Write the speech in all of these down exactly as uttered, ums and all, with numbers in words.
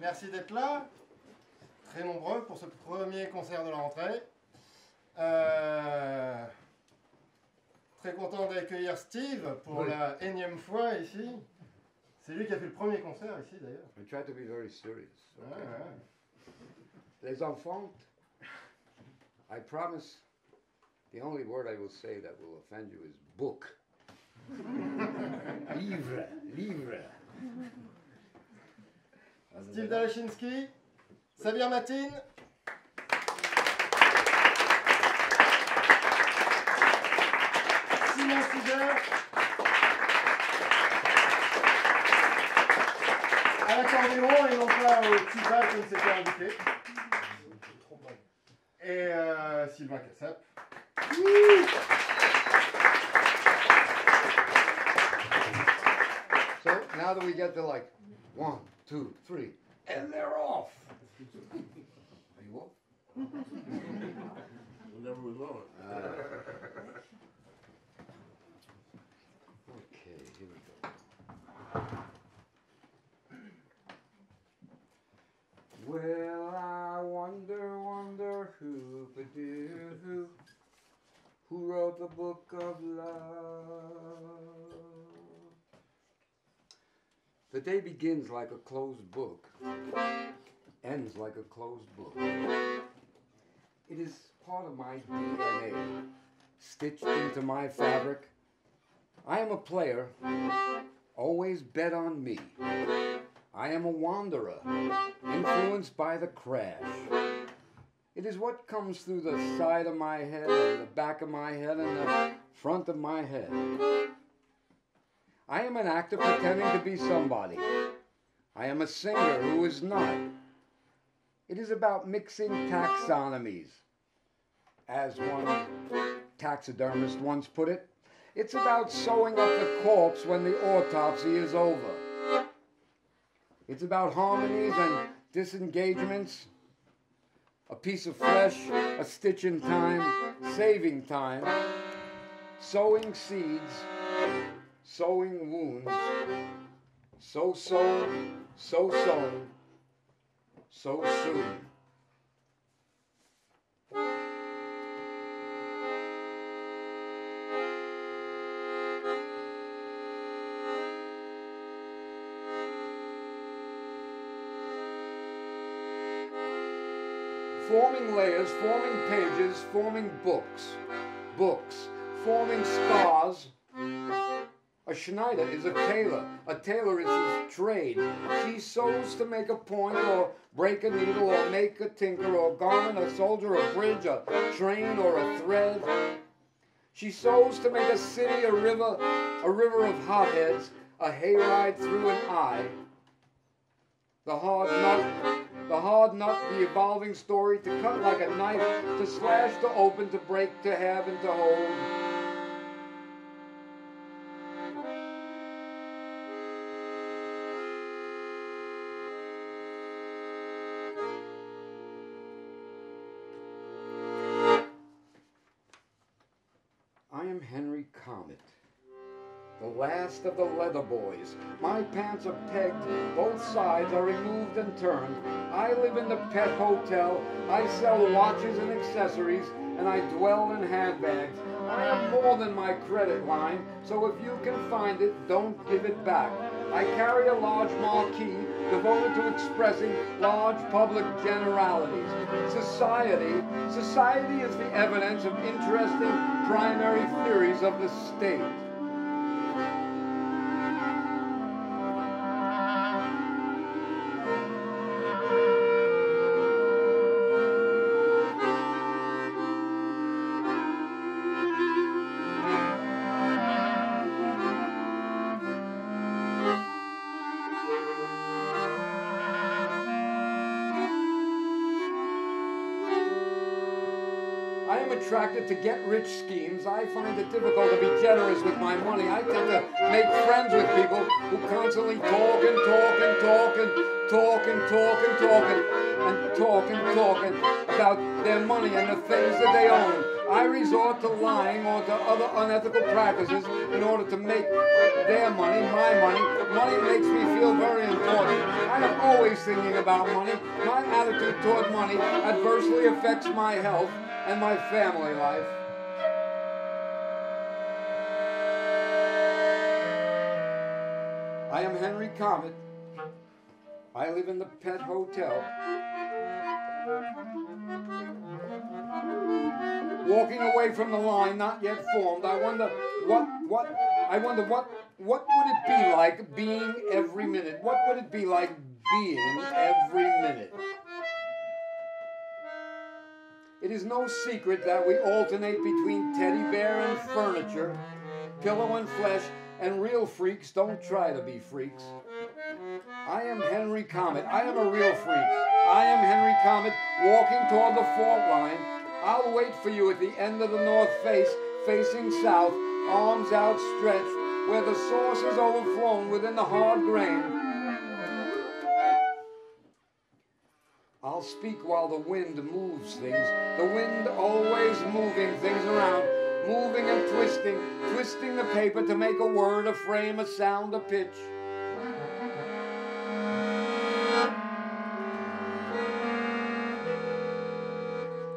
Merci d'être là, très nombreux pour ce premier concert de la rentrée. Euh, très content d'accueillir Steve pour oui. la énième fois ici. C'est lui qui a fait le premier concert ici d'ailleurs. We try to be very serious. Okay? Ah, ouais. Les enfants, I promise, the only word I will say that will offend you is book. Livre, livre. Steve Dalachinsky, Sabir Matin. Simon Sieger. À l'accordéon et non pas au tuba comme c'était indiqué. Et euh, Sylvain Kassap. So now that we get the like one. Two, three, and they're off. Are you off? Whenever we want. Uh, okay, here we go. Well, I wonder, wonder who could do who, who wrote the book of love. The day begins like a closed book, ends like a closed book. It is part of my D N A, stitched into my fabric. I am a player, always bet on me. I am a wanderer, influenced by the crash. It is what comes through the side of my head, and the back of my head, and the front of my head. I am an actor pretending to be somebody. I am a singer who is not. It is about mixing taxonomies. As one taxidermist once put it, it's about sewing up the corpse when the autopsy is over. It's about harmonies and disengagements. A piece of flesh, a stitch in time, saving time, sowing seeds, sowing wounds, so sown, so sown, so soon. Forming layers, forming pages, forming books, books, forming stars. A Schneider is a tailor. A tailor is his trade. She sews to make a point or break a needle or make a tinker or garment, a soldier, a bridge, a train or a thread. She sews to make a city, a river, a river of hotheads, a hayride through an eye. The hard nut, the hard nut, the evolving story, to cut like a knife, to slash, to open, to break, to have and to hold. Henry Comet, the last of the leather boys. My pants are pegged, both sides are removed and turned. I live in the pet hotel, I sell watches and accessories, and I dwell in handbags. I am more than my credit line, so if you can find it, don't give it back. I carry a large marquee devoted to expressing large public generalities. Society, society is the evidence of interesting primary theories of the state. Attracted to get-rich schemes, I find it difficult to be generous with my money. I tend to make friends with people who constantly talk and talk and talk and talk and talk and talk and talk and talk and talk about their money and the things that they own. I resort to lying or to other unethical practices in order to make their money my money. Money makes me feel very important. I'm always thinking about money. My attitude toward money adversely affects my health and my family life. I am Henry Comet. I live in the Pet Hotel. Walking away from the line not yet formed, I wonder what what I wonder what what would it be like being every minute? What would it be like being every minute? It is no secret that we alternate between teddy bear and furniture, pillow and flesh, and real freaks don't try to be freaks. I am Henry Comet. I am a real freak. I am Henry Comet, walking toward the fault line. I'll wait for you at the end of the north face, facing south, arms outstretched, where the sauce is overflowing within the hard grain. I'll speak while the wind moves things. The wind always moving things around. Moving and twisting, twisting the paper to make a word, a frame, a sound, a pitch.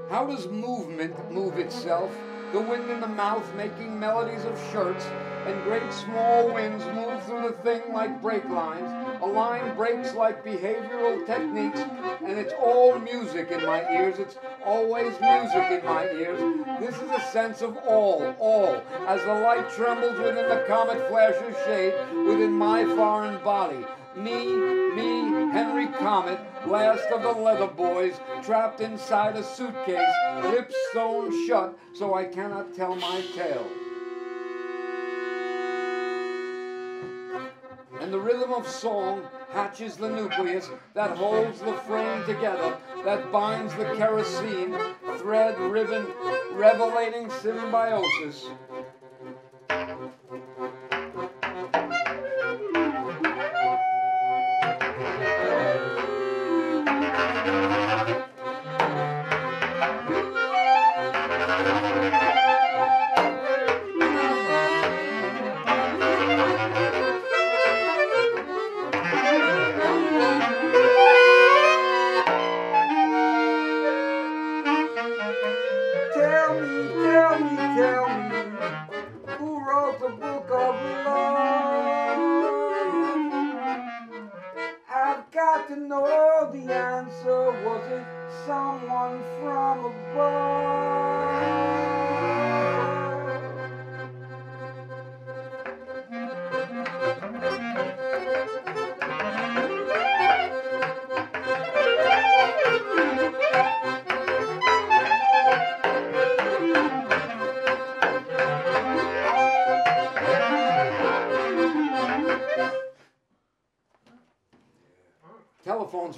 How does movement move itself? The wind in the mouth making melodies of shirts, and great small winds move through the thing like brake lines. A line breaks like behavioral techniques, and it's all music in my ears. It's always music in my ears. This is a sense of all, all, as the light trembles within the comet flash's shade, within my foreign body. Me, me, Henry Comet, last of the leather boys, trapped inside a suitcase, lips sewn shut, so I cannot tell my tale. And the rhythm of song hatches the nucleus that holds the frame together, that binds the kerosene, thread, ribbon, revelating symbiosis.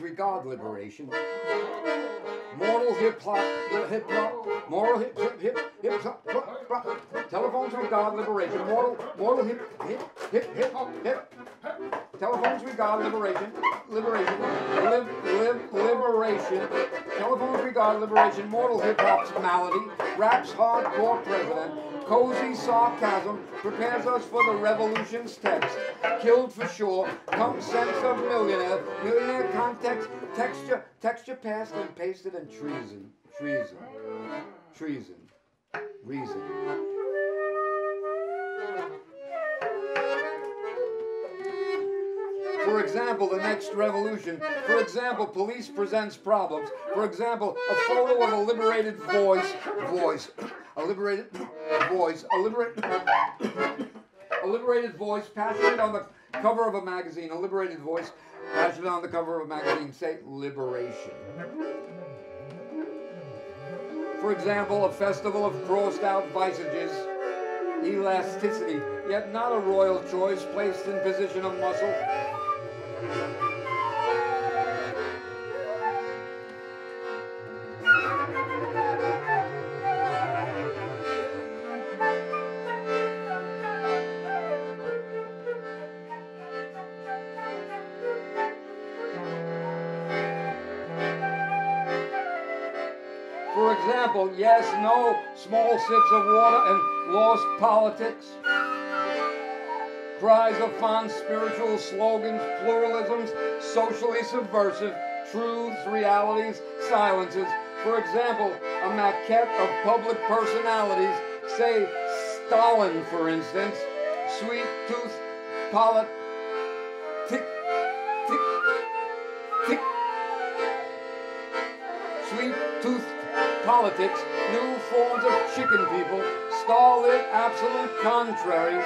Regard liberation. Moral hip hop, hip hop, moral hip hip hip hip hop. Telephones regard liberation. Moral, moral hip hip hip hip hip. Telephones regard liberation, liberation, lib lib liberation. Telephones regard liberation. Mortal hip hop's malady. Rap's hardcore president. Cozy sarcasm prepares us for the revolution's text. Killed for sure, comes sense of millionaire. Millionaire context, texture, texture passed and pasted and treason. Treason. Treason. Reason. For example, the next revolution. For example, police presents problems. For example, a photo of a liberated voice. Voice. A liberated voice, a liberated, a liberated voice, passionate on the cover of a magazine, a liberated voice, passionate on the cover of a magazine, say liberation. For example, a festival of crossed out visages, elasticity, yet not a royal choice placed in position of muscle. For example, yes, no, small sips of water and lost politics, cries of fond spiritual slogans, pluralisms, socially subversive, truths, realities, silences. For example, a maquette of public personalities, say Stalin, for instance, sweet tooth politic, tick, tick, tick, sweet tooth politics, new forms of chicken people, starlit absolute contraries.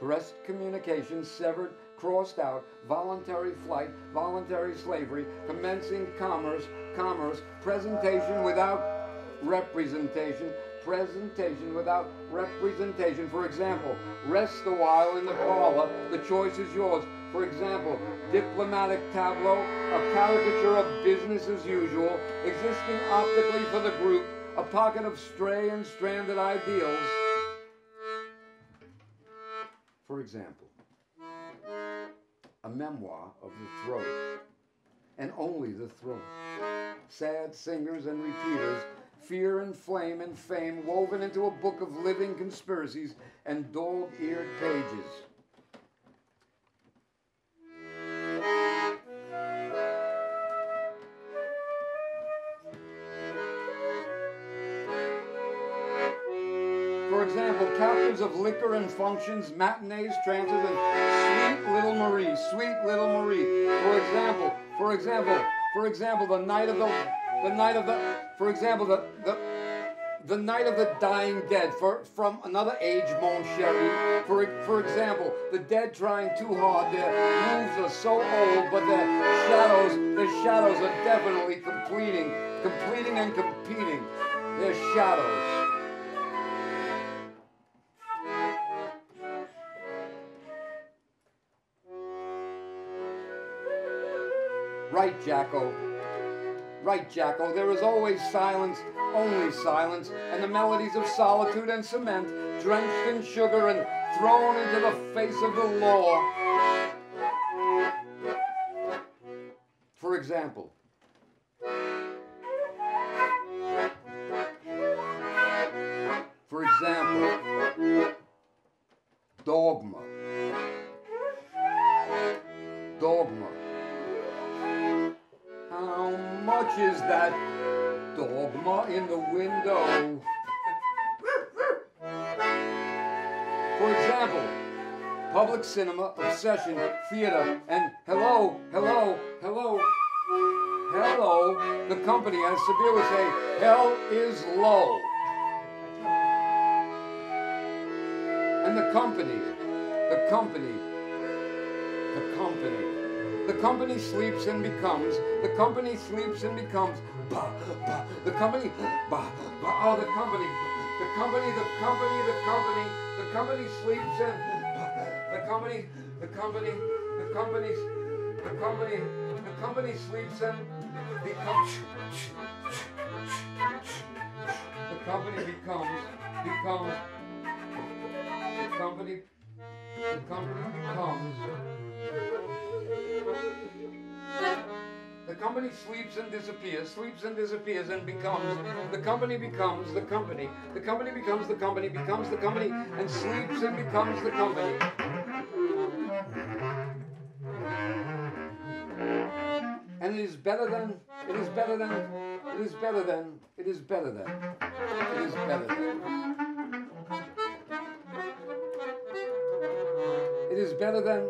Caressed communications severed, crossed out, voluntary flight, voluntary slavery, commencing commerce, commerce, presentation without representation, presentation without representation. For example, rest a while in the parlor, the choice is yours. For example, diplomatic tableau, a caricature of business as usual, existing optically for the group, a pocket of stray and stranded ideals. For example, a memoir of the throat, and only the throat. Sad singers and repeaters, fear and flame and fame woven into a book of living conspiracies and dog-eared pages. For example, captains of liquor and functions, matinees, trances, and sweet little Marie, sweet little Marie. For example, for example, for example, the night of the, the night of the, for example, the, the, the night of the dying dead for, from another age, mon chéri. For, for example, the dead trying too hard, their moves are so old, but their shadows, their shadows are definitely completing, completing and competing, their shadows. Right, Jacko. Right, Jacko. There is always silence, only silence, and the melodies of solitude and cement, drenched in sugar and thrown into the face of the law. For example, for example, dogma. Dogma. Much is that dogma in the window. For example, public cinema, obsession, theater, and hello, hello, hello, hello. The company, as Sabir would say, hell is low. And the company, the company, the company. The company sleeps and becomes. The company sleeps and becomes. Bah, bah, the company. Bah, bah, oh, the company. The company, the company, the company. The company sleeps and. Bah, the company, the company, the company's. The company, the company sleeps and becomes. The company becomes. Becomes. The company. The company becomes. The company sleeps and disappears, sleeps and disappears and becomes. The company becomes the company. The company becomes the company, becomes the company, and sleeps and becomes the company. And it is better than, it is better than, it is better than, it is better than, it is better than. It is better than.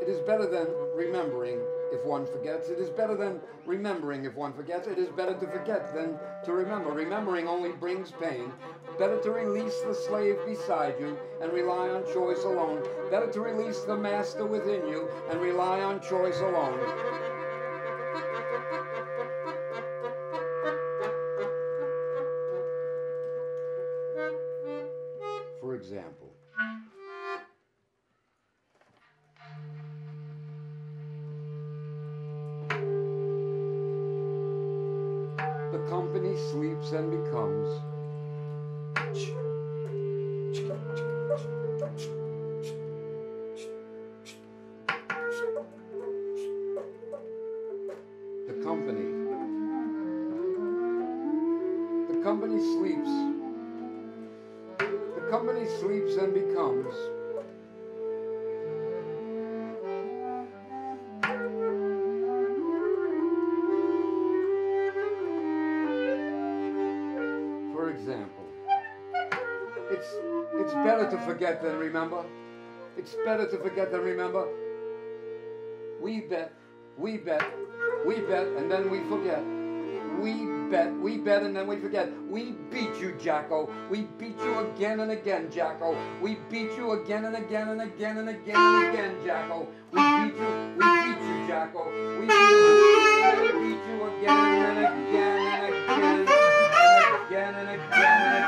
It is better than remembering if one forgets. It is better than remembering if one forgets. It is better to forget than to remember. Remembering only brings pain. Better to release the slave beside you and rely on choice alone. Better to release the master within you and rely on choice alone. For example, company sleeps and becomes. company sleeps. The company sleeps and becomes. For example, it's, it's better to forget than remember. It's better to forget than remember. We bet, we bet, we bet, and then we forget. We bet, we bet, and then we forget. We beat you, Jacko. We beat you again and again, Jacko. We beat you again and again and again and again and again, Jacko. We beat you, we beat you, Jacko. We beat you, we beat you again and again and again and again and again and again.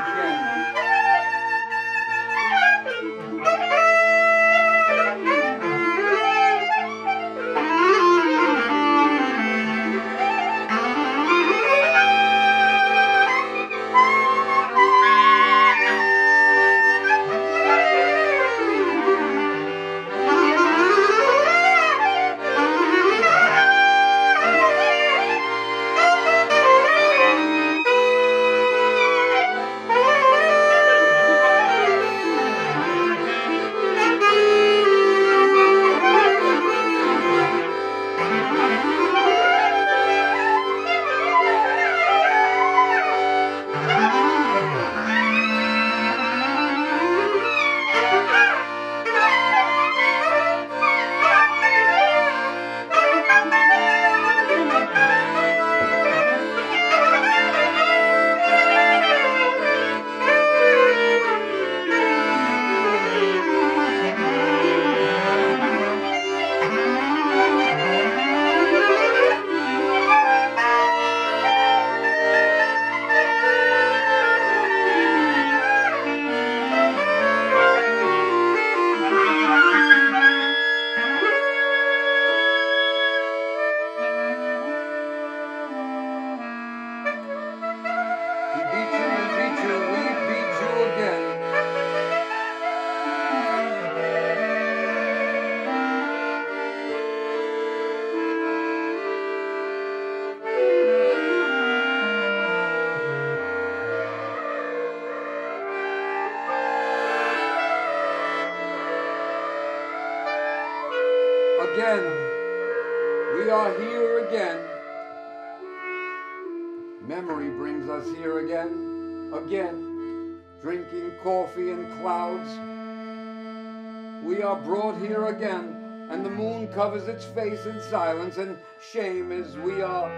Covers its face in silence and shame as we are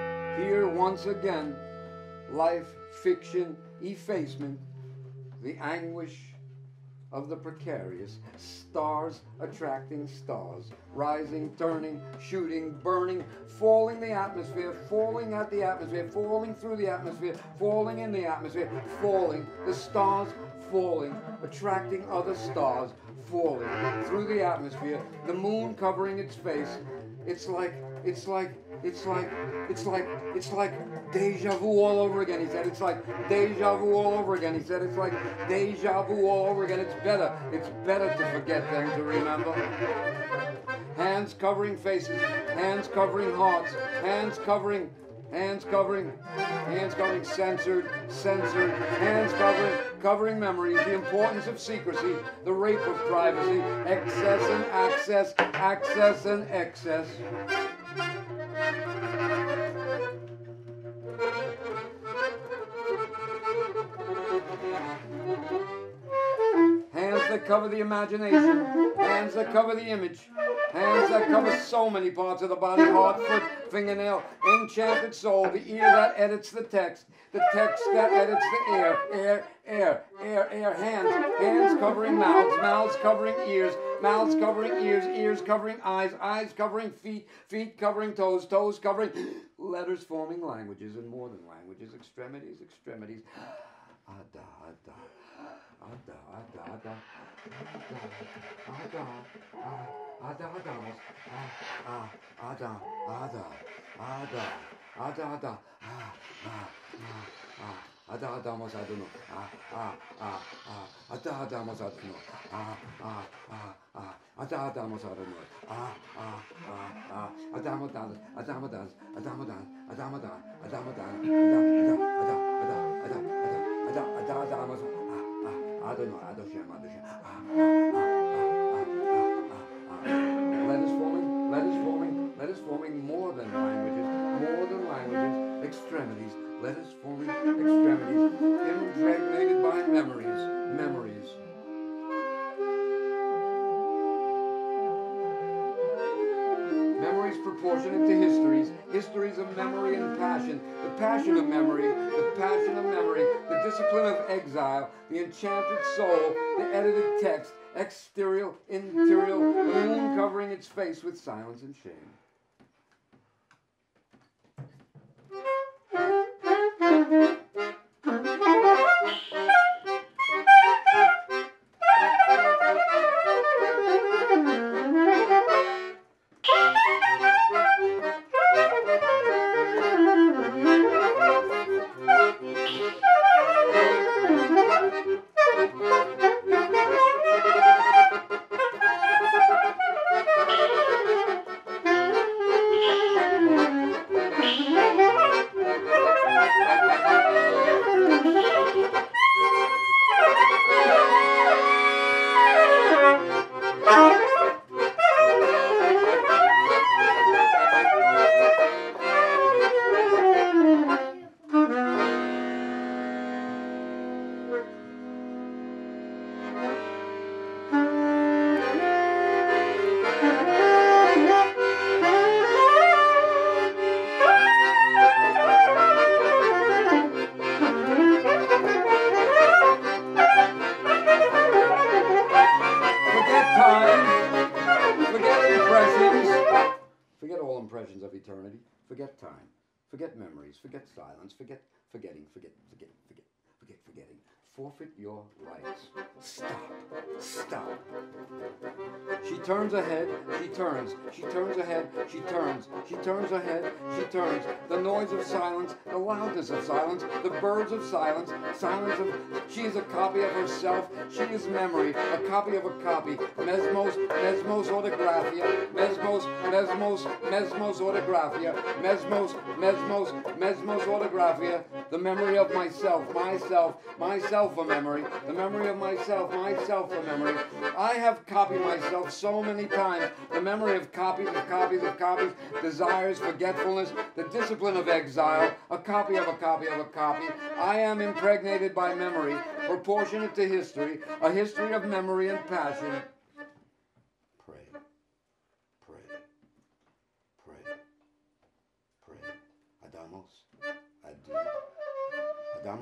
here once again. Life, fiction, effacement, the anguish of the precarious, stars attracting stars, rising, turning, shooting, burning, falling the atmosphere, falling at the atmosphere, falling through the atmosphere, falling in the atmosphere, falling, the stars falling, attracting other stars, falling through the atmosphere, the moon covering its face. It's like, it's like, it's like, it's like, it's like deja vu all over again, he said. It's like deja vu all over again, he said. It's like deja vu all over again. It's better, it's better to forget than to remember. Hands covering faces, hands covering hearts, hands covering, hands covering, hands covering, censored, censored, hands covering, covering memories, the importance of secrecy, the rape of privacy, excess and access, access and excess. Hands that cover the imagination, hands that cover the image, hands that cover so many parts of the body, heart, foot, fingernail, enchanted soul, the ear that edits the text, the text that edits the air, air, air, air, air, hands, hands covering mouths, mouths covering ears, mouths covering ears, ears covering eyes, eyes covering feet, feet covering toes, toes covering letters forming languages and more than languages, extremities, extremities. Ada, ada, ada, ada, ada, ada, ada, ada, ada, ada, ada, ada, ada, adamos aduno, ada, adamos aduno, ada, adamos aduno, adamo dan, adamo dan, adamo dan, adamo dan, adamo dan, ada, ada, ada, ada, ada. Letters forming, letters forming, letters forming more than languages, more than languages, extremities, letters forming extremities, impregnated by memories, memories. Memories proportionate to histories, histories of memory and passion, the passion of memory, the passion of memory, the discipline of exile, the enchanted soul, the edited text, exterior, interior, the moon covering its face with silence and shame. She turns her head, she turns, she turns her head, she turns. The noise of silence, the loudness of silence, the birds of silence, silence of... She is a copy of herself, she is memory, a copy of a copy. Mesmos, mesmos autographia, mesmos, mesmos, mesmos autographia, mesmos, mesmos, mesmos autographia. The memory of myself, myself, myself a memory, the memory of myself, myself a memory. I have copied myself so many times, the memory of copies of copies of copies, desires, forgetfulness, the discipline of exile, a copy of a copy of a copy. I am impregnated by memory, proportionate to history, a history of memory and passion. I don't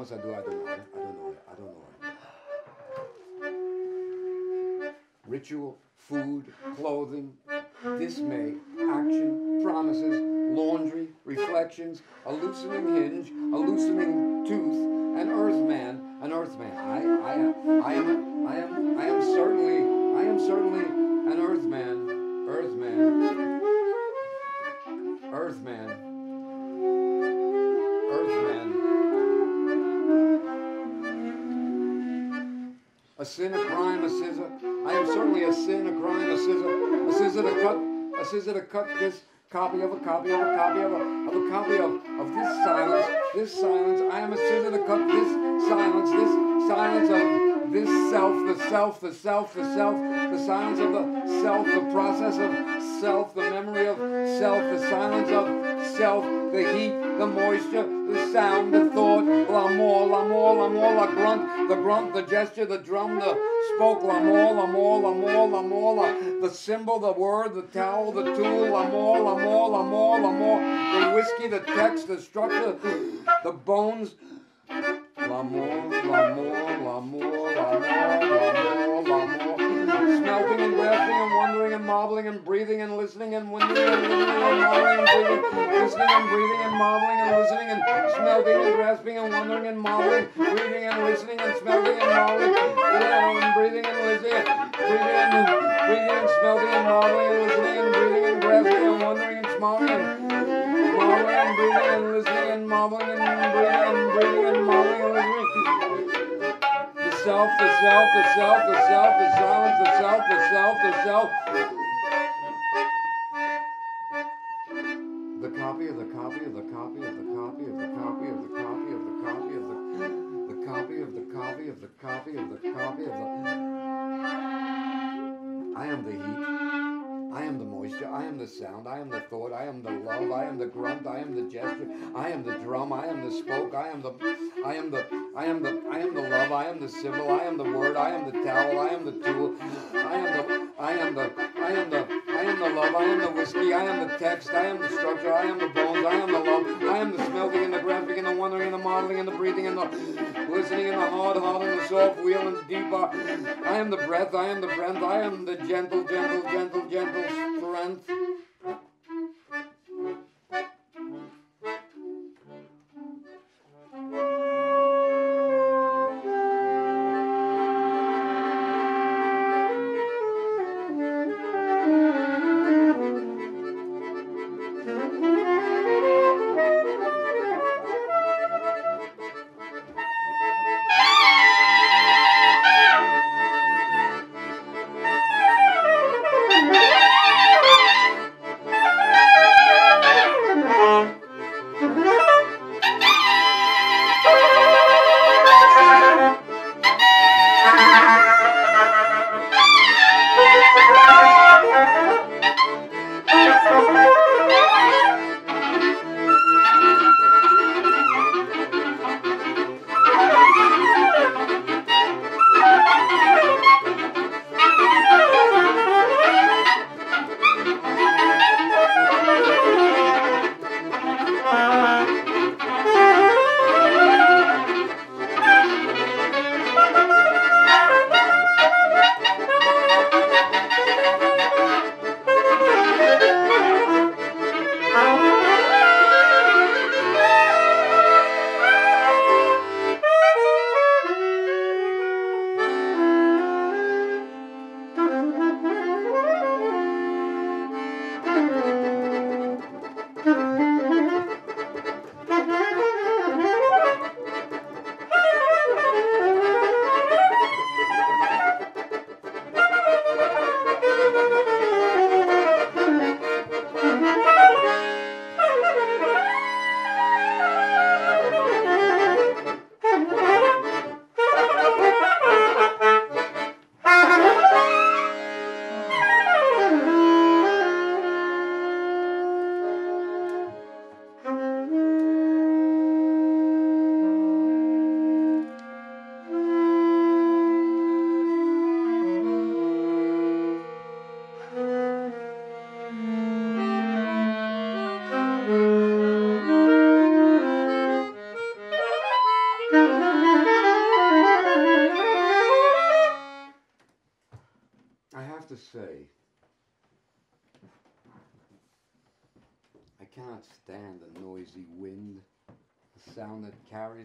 know it. I don't know it. I don't know it. Ritual, food, clothing, dismay, action, promises, laundry, reflections, a loosening hinge, a loosening tooth, an earthman, an earthman. I, I am, I am, I am, I am certainly, I am certainly an earthman, earthman, earthman, earthman. A sin, a crime, a scissor. I am certainly a sin, a crime, a scissor. A scissor to cut, a scissor to cut this copy of a copy of a copy of a, of a copy of, of this silence, this silence. I am a scissor to cut this silence, this silence of this self, the self, the self, the self, the silence of the self, the process of self, the memory of self, the silence of self, the heat, the moisture, the sound, the thought, l'amour, l'amour, l'amour, la grunt, the grunt, the gesture, the drum, the spoke, l'amour, l'amour, l'amour, l'amour, the symbol, the word, the towel, the tool, l'amour, l'amour, l'amour, l'amour, the whiskey, the text, the structure, the bones, l'amour, l'amour, l'amour, l'amour, l'amour, smelting and grasping and wondering and marveling and breathing and listening and wondering and listening and marveling and breathing, listening and breathing and marveling and listening and smelting and grasping and wondering and marveling, breathing and listening and smelting and marveling, breathing and listening, breathing and breathing and smelting and marveling and listening and breathing and grasping and wondering and smelting and marveling and breathing and listening and marveling and breathing and breathing and marveling and listening. The self, the self, the self, the self, the silence, the self, the self, the self. The copy of the copy of the copy of the copy of the copy of the copy of the copy of the copy of the copy of the copy of the copy of the... I am the heat. I am the moisture. I am the sound. I am the thought. I am the love. I am the grunt. I am the gesture. I am the drum. I am the spoke. I am the... I am the... I am the... I am the love. I am the symbol. I am the word. I am the towel. I am the tool. I am the... I am the... I am the... I am the love, I am the whiskey, I am the text, I am the structure, I am the bones, I am the love, I am the smelting and the graphic and the wondering and the modeling and the breathing and the listening and the hard heart and the soft wheel and the deep heart. I am the breath, I am the breath, I am the gentle, gentle, gentle, gentle strength.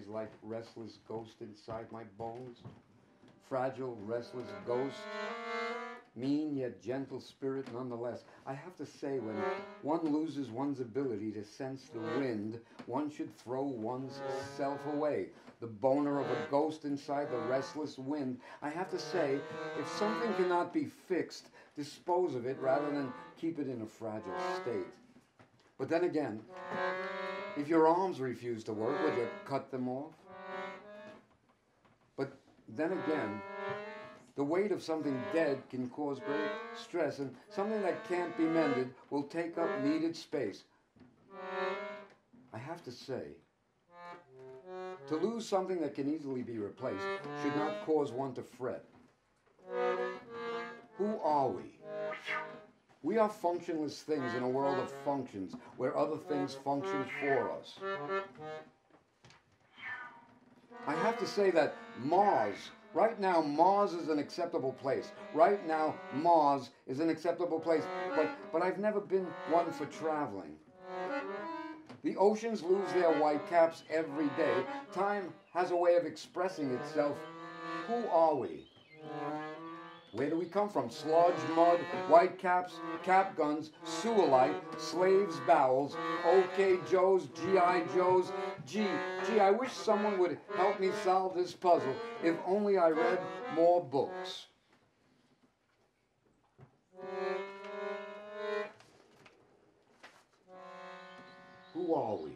Like restless ghost inside my bones, fragile, restless ghost, mean yet gentle spirit nonetheless. I have to say, when one loses one's ability to sense the wind, one should throw one's self away, the boner of a ghost inside the restless wind. I have to say, if something cannot be fixed, dispose of it rather than keep it in a fragile state. But then again, if your arms refuse to work, would you cut them off? But then again, the weight of something dead can cause great stress, and something that can't be mended will take up needed space. I have to say, to lose something that can easily be replaced should not cause one to fret. Who are we? We are functionless things in a world of functions, where other things function for us. I have to say that Mars, right now Mars is an acceptable place. Right now Mars is an acceptable place, but, but I've never been one for traveling. The oceans lose their white caps every day. Time has a way of expressing itself. Who are we? Where do we come from? Sludge, mud, white caps, cap guns, sewer light, slaves' bowels, OK Joes, G I Joes. Gee, gee, I wish someone would help me solve this puzzle. If only I read more books. Who are we?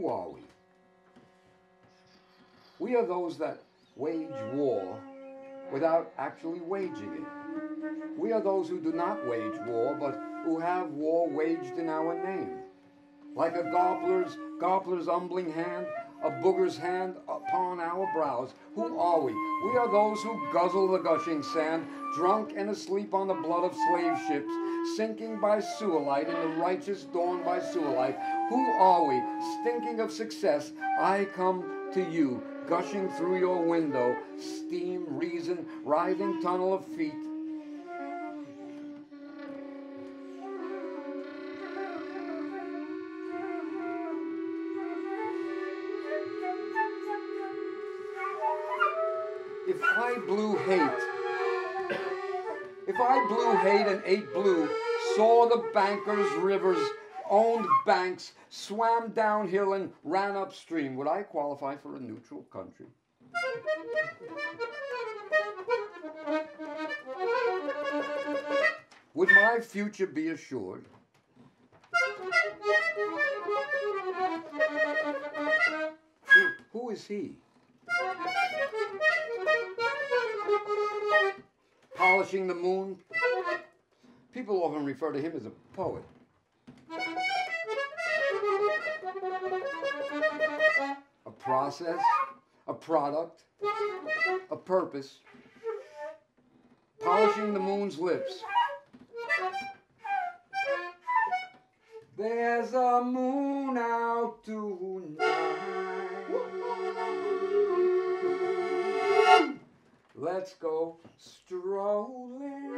Who are we? We are those that wage war without actually waging it. We are those who do not wage war, but who have war waged in our name. Like a gobbler's, gobbler's humbling hand, a booger's hand upon our brows. Who are we? We are those who guzzle the gushing sand, drunk and asleep on the blood of slave ships, sinking by sewer light in the righteous dawn by sewer light. Who are we? Stinking of success, I come to you, gushing through your window, steam, reason, writhing tunnel of feet. If I blew hate, if I blew hate and ate blue, saw the bankers' rivers, owned banks, swam downhill and ran upstream, would I qualify for a neutral country? Would my future be assured? Who, who is he? Polishing the moon. People often refer to him as a poet. A process, a product, a purpose. Polishing the moon's lips. There's a moon out tonight. Let's go strolling.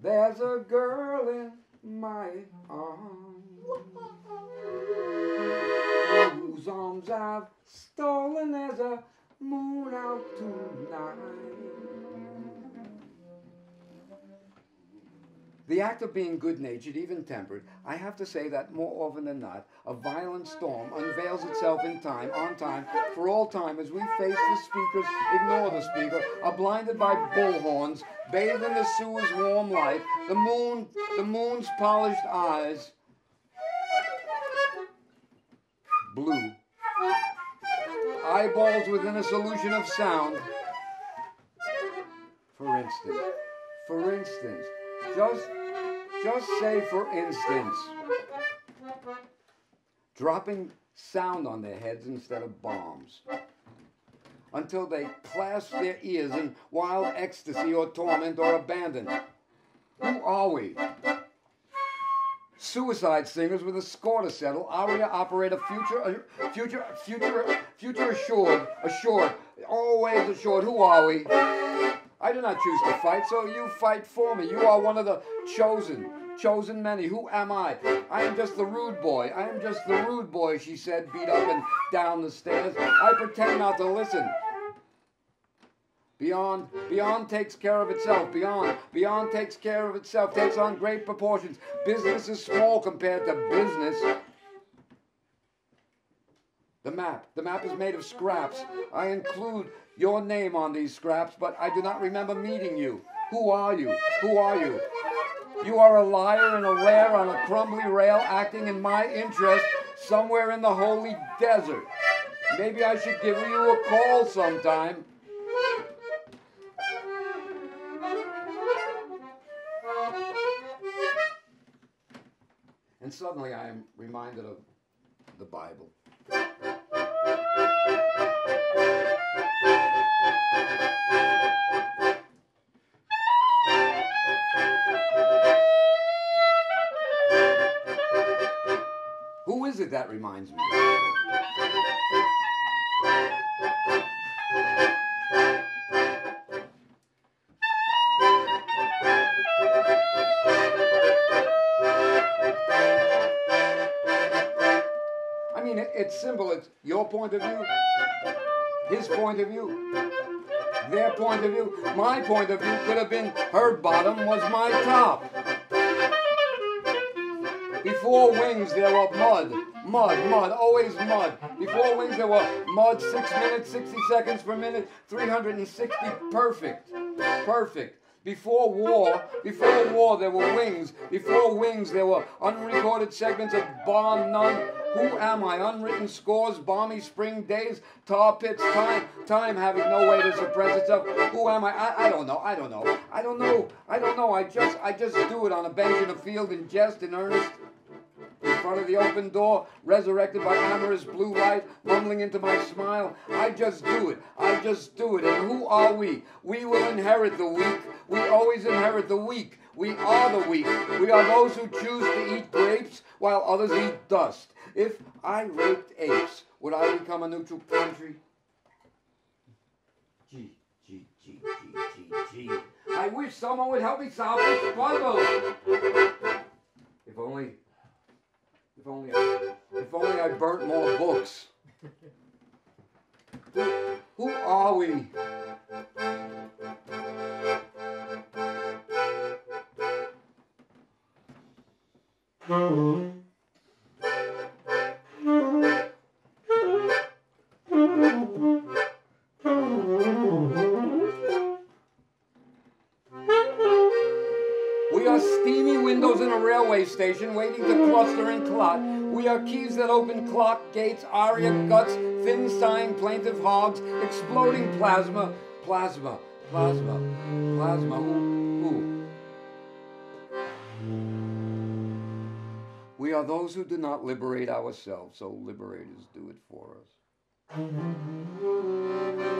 There's a girl in my arms, whose arms I've stolen. There's a moon out tonight. The act of being good-natured, even tempered, I have to say that more often than not, a violent storm unveils itself in time, on time, for all time, as we face the speakers, ignore the speaker, are blinded by bullhorns, bathed in the sewer's warm light, the moon, the moon's polished eyes. Blue. Eyeballs within a solution of sound. For instance, for instance, just, just say for instance. Dropping sound on their heads instead of bombs, until they clasp their ears in wild ecstasy or torment or abandon. Who are we? Suicide singers with a score to settle, aria operator, future, future, future, future assured, assured, always assured. Who are we? I do not choose to fight, so you fight for me. You are one of the chosen, chosen many. Who am I? I am just the rude boy. I am just the rude boy, she said, beat up and down the stairs. I pretend not to listen. Beyond, beyond takes care of itself. Beyond, beyond takes care of itself. Takes on great proportions. Business is small compared to business. The map. The map is made of scraps. I include your name on these scraps, but I do not remember meeting you. Who are you? Who are you? You are a liar in a lair on a crumbly rail, acting in my interest somewhere in the holy desert. Maybe I should give you a call sometime. And suddenly I am reminded of the Bible. Who is it that reminds me? I mean, it's simple. It's your point of view, his point of view, their point of view. My point of view could have been her bottom was my top. Before wings there were mud, mud, mud, always mud. Before wings there were mud, six minutes, sixty seconds per minute, three hundred sixty, perfect, perfect. Before war, before war, there were wings. Before wings, there were unrecorded segments of Bomb None. Who am I? Unwritten scores, balmy spring days, tar pits, time, time having no way to suppress itself. Who am I? I, I don't know. I don't know. I don't know. I don't know. I just, I just do it on a bench in a field in jest, in earnest. In front of the open door, resurrected by amorous blue light, mumbling into my smile, I just do it, I just do it, and who are we? We will inherit the weak, we always inherit the weak, we are the weak, we are those who choose to eat grapes while others eat dust. If I raped apes, would I become a neutral country? Gee, gee, gee, gee, gee, gee. I wish someone would help me solve this puzzle. If only... If only, I, if only I burnt more books. Who, who are we? We are steamy windows in a railway station waiting to cluster and clot. We are keys that open clock gates, aria guts, thin sighing plaintive hogs, exploding plasma, plasma, plasma, plasma, ooh, ooh. We are those who do not liberate ourselves, so liberators do it for us.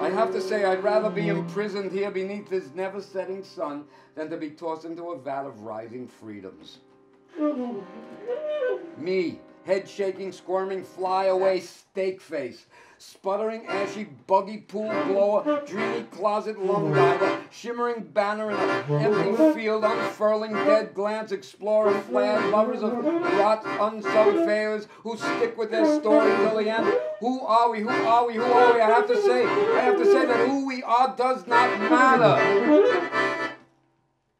I have to say, I'd rather be imprisoned here beneath this never-setting sun than to be tossed into a vat of rising freedoms. Me, head-shaking, squirming, fly-away, steak-face, sputtering, ashy, buggy, pool blower, dreamy, closet, lung diver, shimmering banner in an empty field, unfurling, dead glance, explorer, flan, lovers of rot, unsung failures, who stick with their story till the end. Who are we? Who are we? Who are we? I have to say, I have to say that who we are does not matter.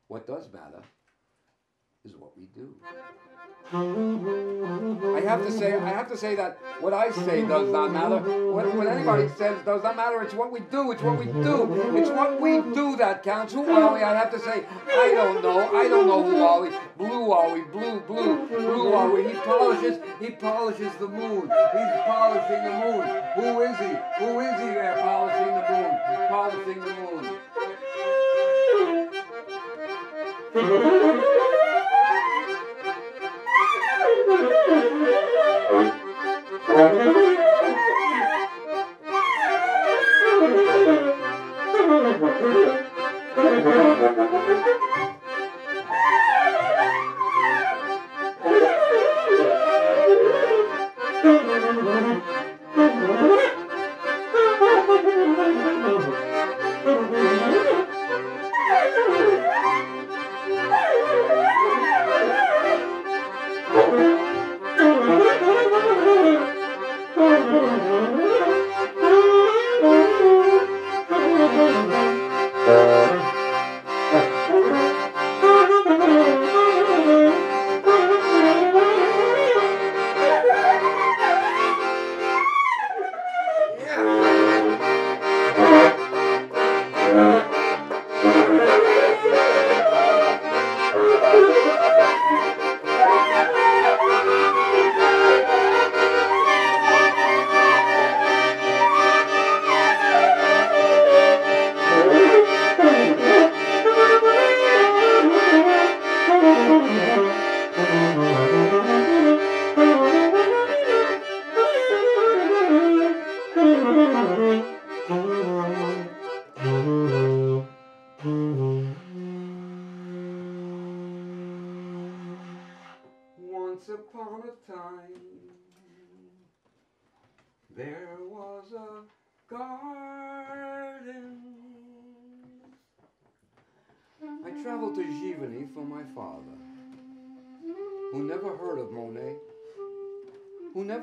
What does matter? Is what we do. I have to say, I have to say that what I say does not matter. What, what anybody says does not matter. It's what we do. It's what we do. It's what we do that counts. Who are we? I have to say, I don't know. I don't know who are we. Blue are we? Blue, blue, blue are we? He polishes. He polishes the moon. He's polishing the moon. Who is he? Who is he there polishing the moon? Polishing the moon.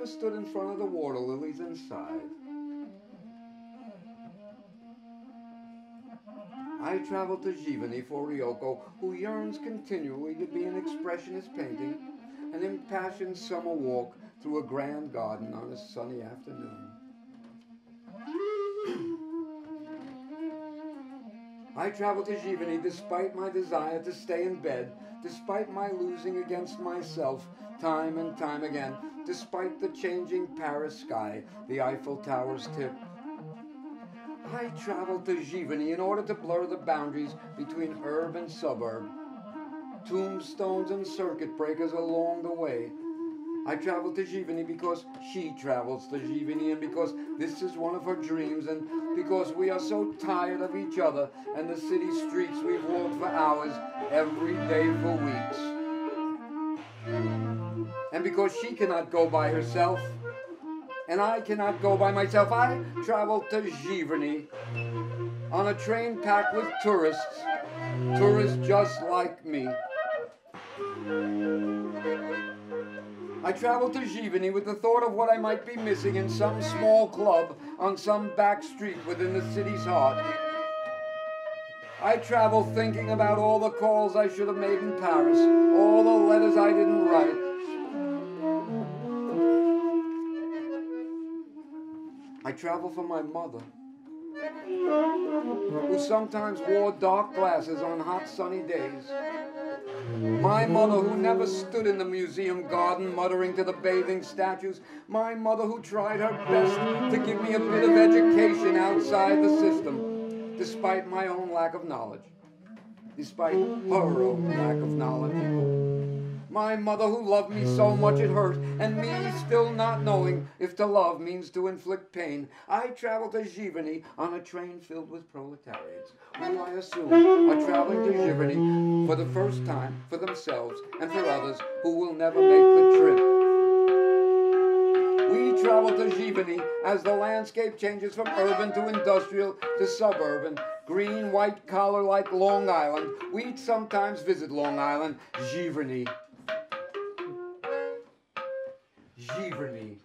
Stood in front of the water lilies and sighed. I traveled to Giverny for Ryoko, who yearns continually to be an expressionist painting, an impassioned summer walk through a grand garden on a sunny afternoon. I traveled to Giverny despite my desire to stay in bed, despite my losing against myself time and time again, despite the changing Paris sky, the Eiffel Tower's tip. I traveled to Giverny in order to blur the boundaries between urb and suburb, tombstones and circuit breakers along the way. I traveled to Giverny because she travels to Giverny and because this is one of her dreams and because we are so tired of each other and the city streets we've walked for hours every day for weeks. And because she cannot go by herself and I cannot go by myself, I traveled to Giverny on a train packed with tourists, tourists just like me. I traveled to Giverny with the thought of what I might be missing in some small club on some back street within the city's heart. I traveled thinking about all the calls I should have made in Paris, all the letters I didn't write. I traveled for my mother, who sometimes wore dark glasses on hot sunny days. My mother who never stood in the museum garden muttering to the bathing statues. My mother who tried her best to give me a bit of education outside the system, despite my own lack of knowledge, despite her own lack of knowledge. My mother who loved me so much it hurt, and me still not knowing if to love means to inflict pain. I traveled to Giverny on a train filled with proletariats, who I assume are traveling to Giverny for the first time for themselves and for others who will never make the trip. We traveled to Giverny as the landscape changes from urban to industrial to suburban, green, white collar like Long Island. We'd sometimes visit Long Island, Giverny. Giverny.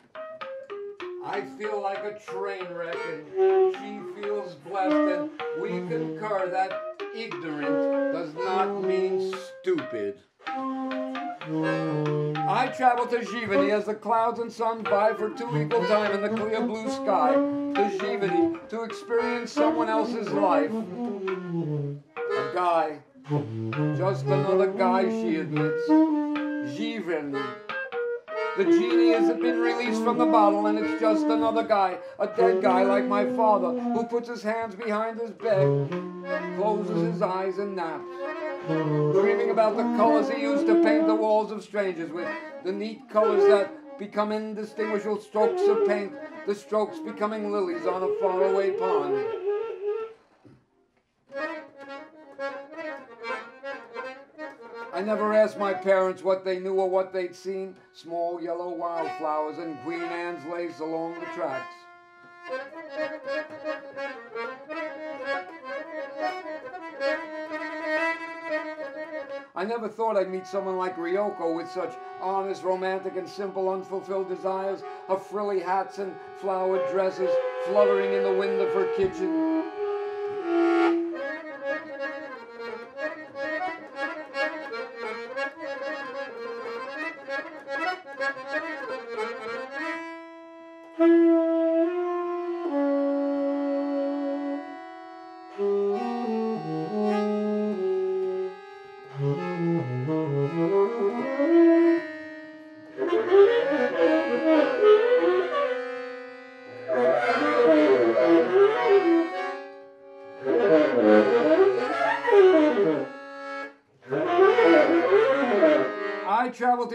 I feel like a train wreck and she feels blessed, and we concur that ignorant does not mean stupid. I travel to Giverny as the clouds and sun vie for two equal time in the clear blue sky. To Giverny to experience someone else's life. A guy. Just another guy, she admits. Giverny. The genie has been released from the bottle and it's just another guy, a dead guy like my father, who puts his hands behind his back, closes his eyes and naps, dreaming about the colors he used to paint the walls of strangers with, the neat colors that become indistinguishable strokes of paint, the strokes becoming lilies on a faraway pond. I never asked my parents what they knew or what they'd seen. Small yellow wildflowers and Queen Anne's lace along the tracks. I never thought I'd meet someone like Ryoko with such honest, romantic, and simple, unfulfilled desires. Her frilly hats and flowered dresses fluttering in the wind of her kitchen.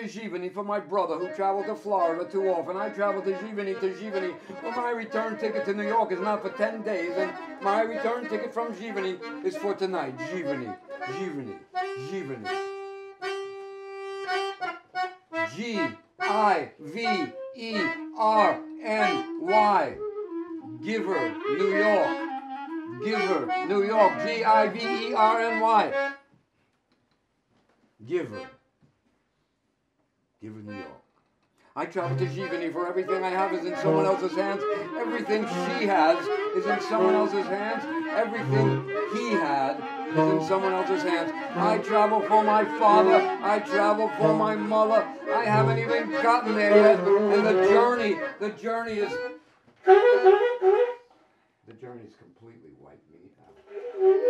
Giverny for my brother who traveled to Florida too often. I traveled to Giverny to Giverny, but my return ticket to New York is not for ten days, and my return ticket from Giverny is for tonight. Giverny, Giverny, Giverny. G I V E R N Y. Giver, New York. Giver, New York. G I V E R N Y. Giver. Giverny, New York. I travel to Giverny for everything I have is in someone else's hands. Everything she has is in someone else's hands. Everything he had is in someone else's hands. I travel for my father. I travel for my mother. I haven't even gotten there yet. And the journey, the journey is... The journey's completely wiped me out. I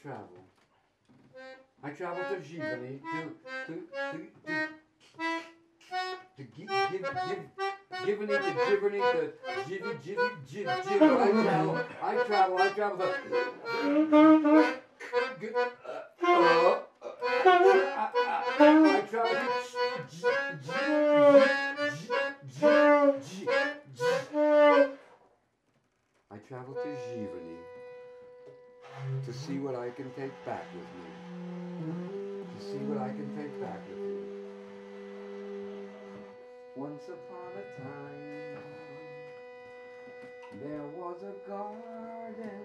travel. I travel to Giverny, to to to to to give give give Giverny to Giverny to Givy Givy Givy Givy. I travel. I travel. I travel to. I travel to. I travel to Giverny. To see what I can take back with me. To see what I can take back with me. Once upon a time, there was a garden.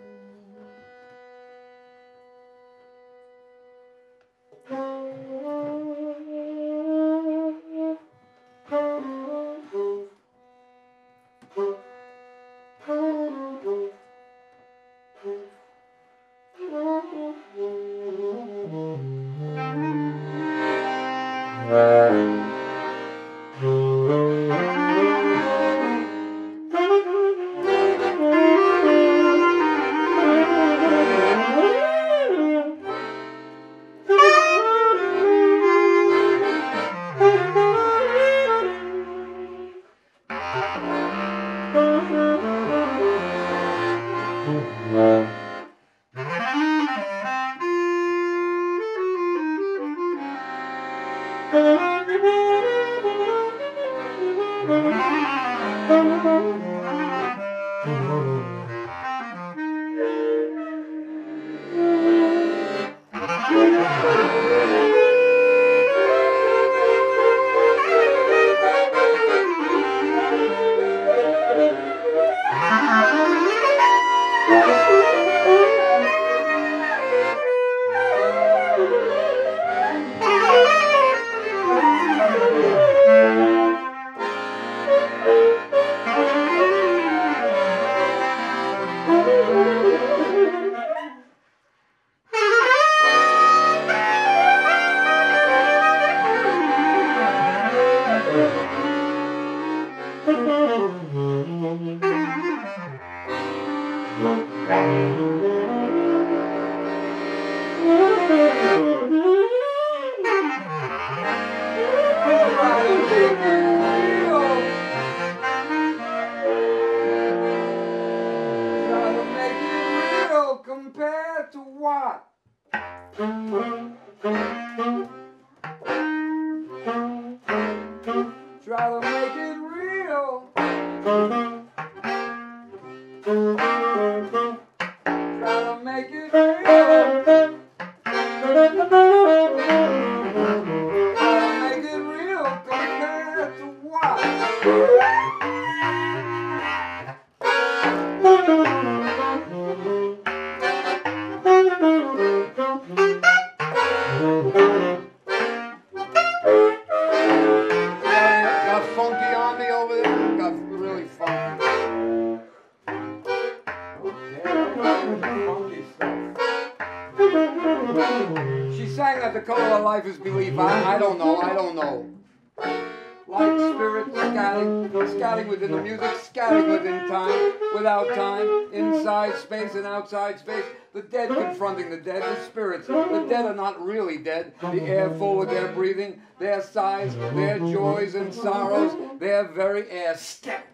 Outside space, the dead confronting the dead, the spirits. The dead are not really dead. The air full with their breathing, their sighs, their joys and sorrows, their very air. Step,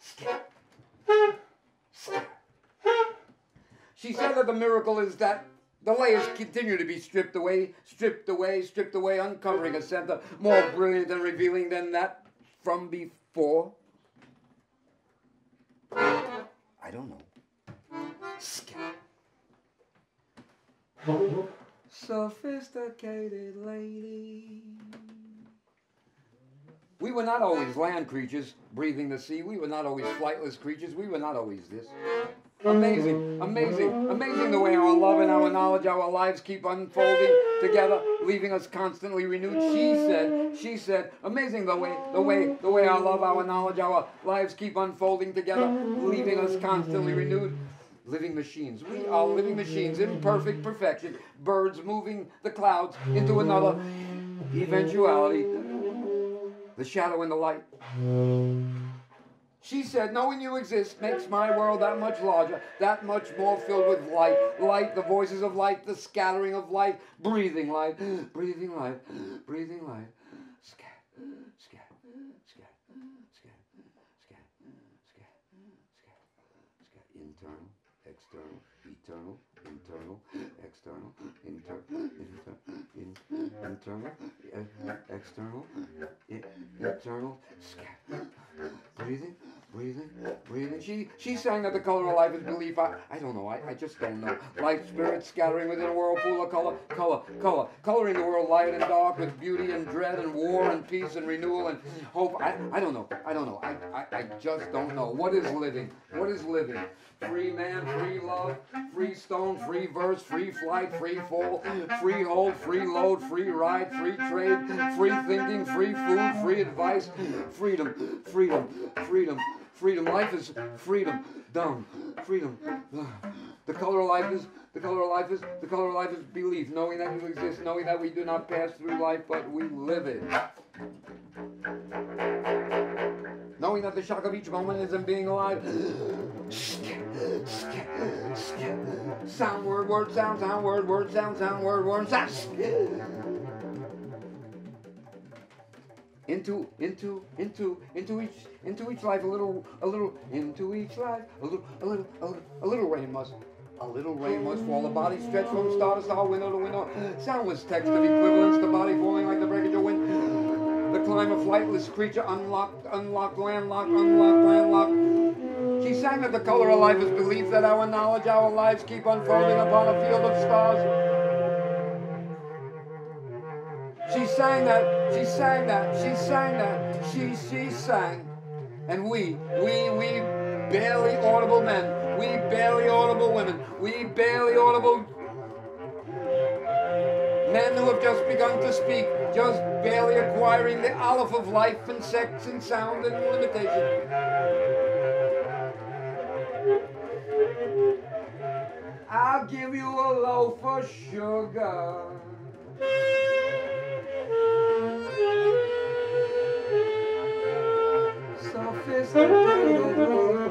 step, step. She said that the miracle is that the layers continue to be stripped away, stripped away, stripped away, uncovering a center more brilliant and revealing than that from before. I don't know. Sophisticated lady. We were not always land creatures breathing the sea. We were not always flightless creatures. We were not always this. Amazing, amazing, amazing the way our love and our knowledge, our lives keep unfolding together, leaving us constantly renewed. She said, she said, amazing the way, the way, the way our love, our knowledge, our lives keep unfolding together, leaving us constantly renewed. Living machines. We are living machines in perfect perfection. Birds moving the clouds into another eventuality. The shadow and the light. She said, knowing you exist makes my world that much larger, that much more filled with light. Light, the voices of light, the scattering of light, breathing light, breathing light, breathing light. Scat, scat, scat, scat, scat, scat, scat, scat. Internal, external, eternal, internal, external, inter, inter, in, internal, e external, e internal, scat. Breathing, breathing, breathing. She she sang that the color of life is belief. I, I don't know. I, I just don't know. Life, spirit scattering within a whirlpool of color, color, color. Coloring the world light and dark with beauty and dread and war and peace and renewal and hope. I, I don't know. I don't know. I, I, I just don't know. What is living? What is living? Free man, free love, free stone, free verse, free flight, free fall, free hold, free load, free ride, free trade, free thinking, free food, free advice, freedom, freedom, freedom, freedom. Life is freedom, dumb, freedom. The color of life is, the color of life is, the color of life is belief, knowing that you exist, knowing that we do not pass through life, but we live it. Knowing that the shock of each moment is in being alive. Sound word, word, sound, sound, word, word, sound, sound, word, word, sound. Into, into, into, into each, into each life, a little, a little, into each life, a little, a little, a little, a little rain must, a little rain must fall. The body stretched from star to star, window to window. Soundless text of equivalence, the body falling like the breakage of wind. The climb of flightless creature, unlocked, unlocked, landlocked, unlocked, landlocked. She sang that the color of life is belief, that our knowledge, our lives keep unfolding upon a field of stars. She sang that, she sang that, she sang that, she, she sang. And we, we, we barely audible men, we barely audible women, we barely audible men who have just begun to speak, just barely acquiring the olive of life and sex and sound and limitation. I'll give you a loaf of sugar. Sophisticated baby.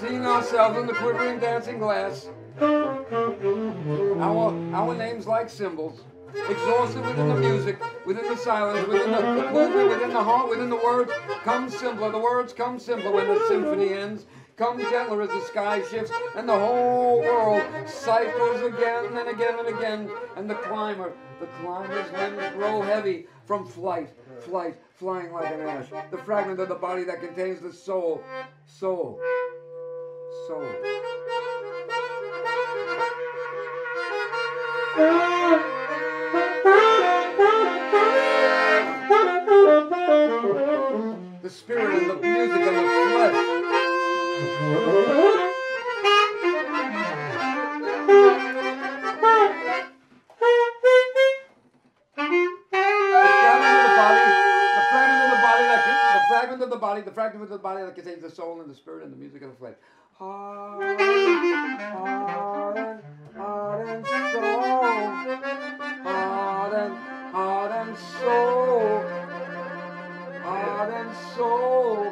Seeing ourselves in the quivering dancing glass. Our, our names like symbols. Exhausted within the music, within the silence, within the movement, within the heart, within the words, come simpler, the words come simpler when the symphony ends, come gentler as the sky shifts, and the whole world cycles again and again and again, and the climber, the climber's limbs grow heavy from flight, flight, flying like an ash, the fragment of the body that contains the soul, soul, soul. The spirit and the music and the flesh. The fragment of the body, the fragment of the body, the fragment of the body that contains the soul and the spirit and the music and the flesh. Heart, heart, and, heart and soul. Heart and, heart and soul. Heart and soul,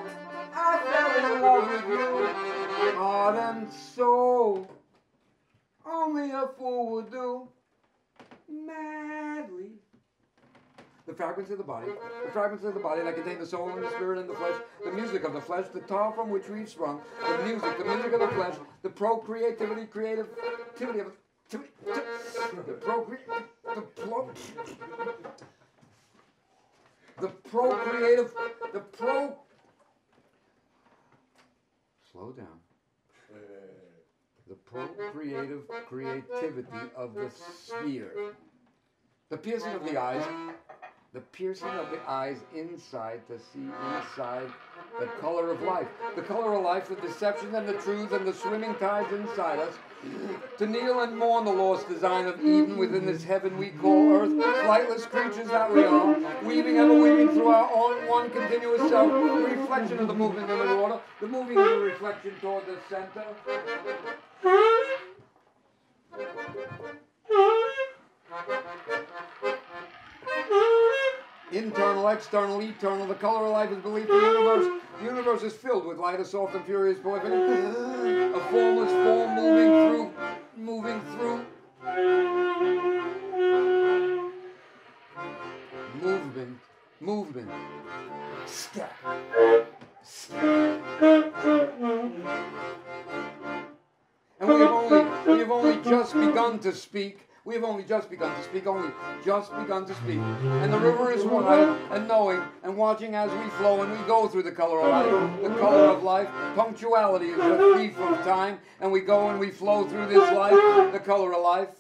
I fell in love with you. Heart and soul, only a fool would do. Madly. The fragments of the body, the fragments of the body that contain the soul and the spirit and the flesh, the music of the flesh, the tar from which we've sprung, the music, the music of the flesh, the procreativity, creative, activity of the procreate, the pro. The procreative, the pro... Slow down. The procreative creativity of the sphere. The piercing of the eyes. The piercing of the eyes inside to see inside the color of life. The color of life, the deception and the truth and the swimming tides inside us. To kneel and mourn the lost design of Eden within this heaven we call earth. Flightless creatures that we are. Weaving ever weaving through our own one continuous self. The reflection of the movement in the water. The moving in the reflection toward the center. Internal, external, eternal, the color of life is belief. The universe, the universe is filled with light, a soft and furious poison, a formless form moving through, moving through, movement, movement, step, step. And we have only, we have only just begun to speak. We have only just begun to speak, only just begun to speak. And the river is wide, and knowing, and watching as we flow, and we go through the color of life, the color of life. Punctuality is a thief of time, and we go and we flow through this life, the color of life.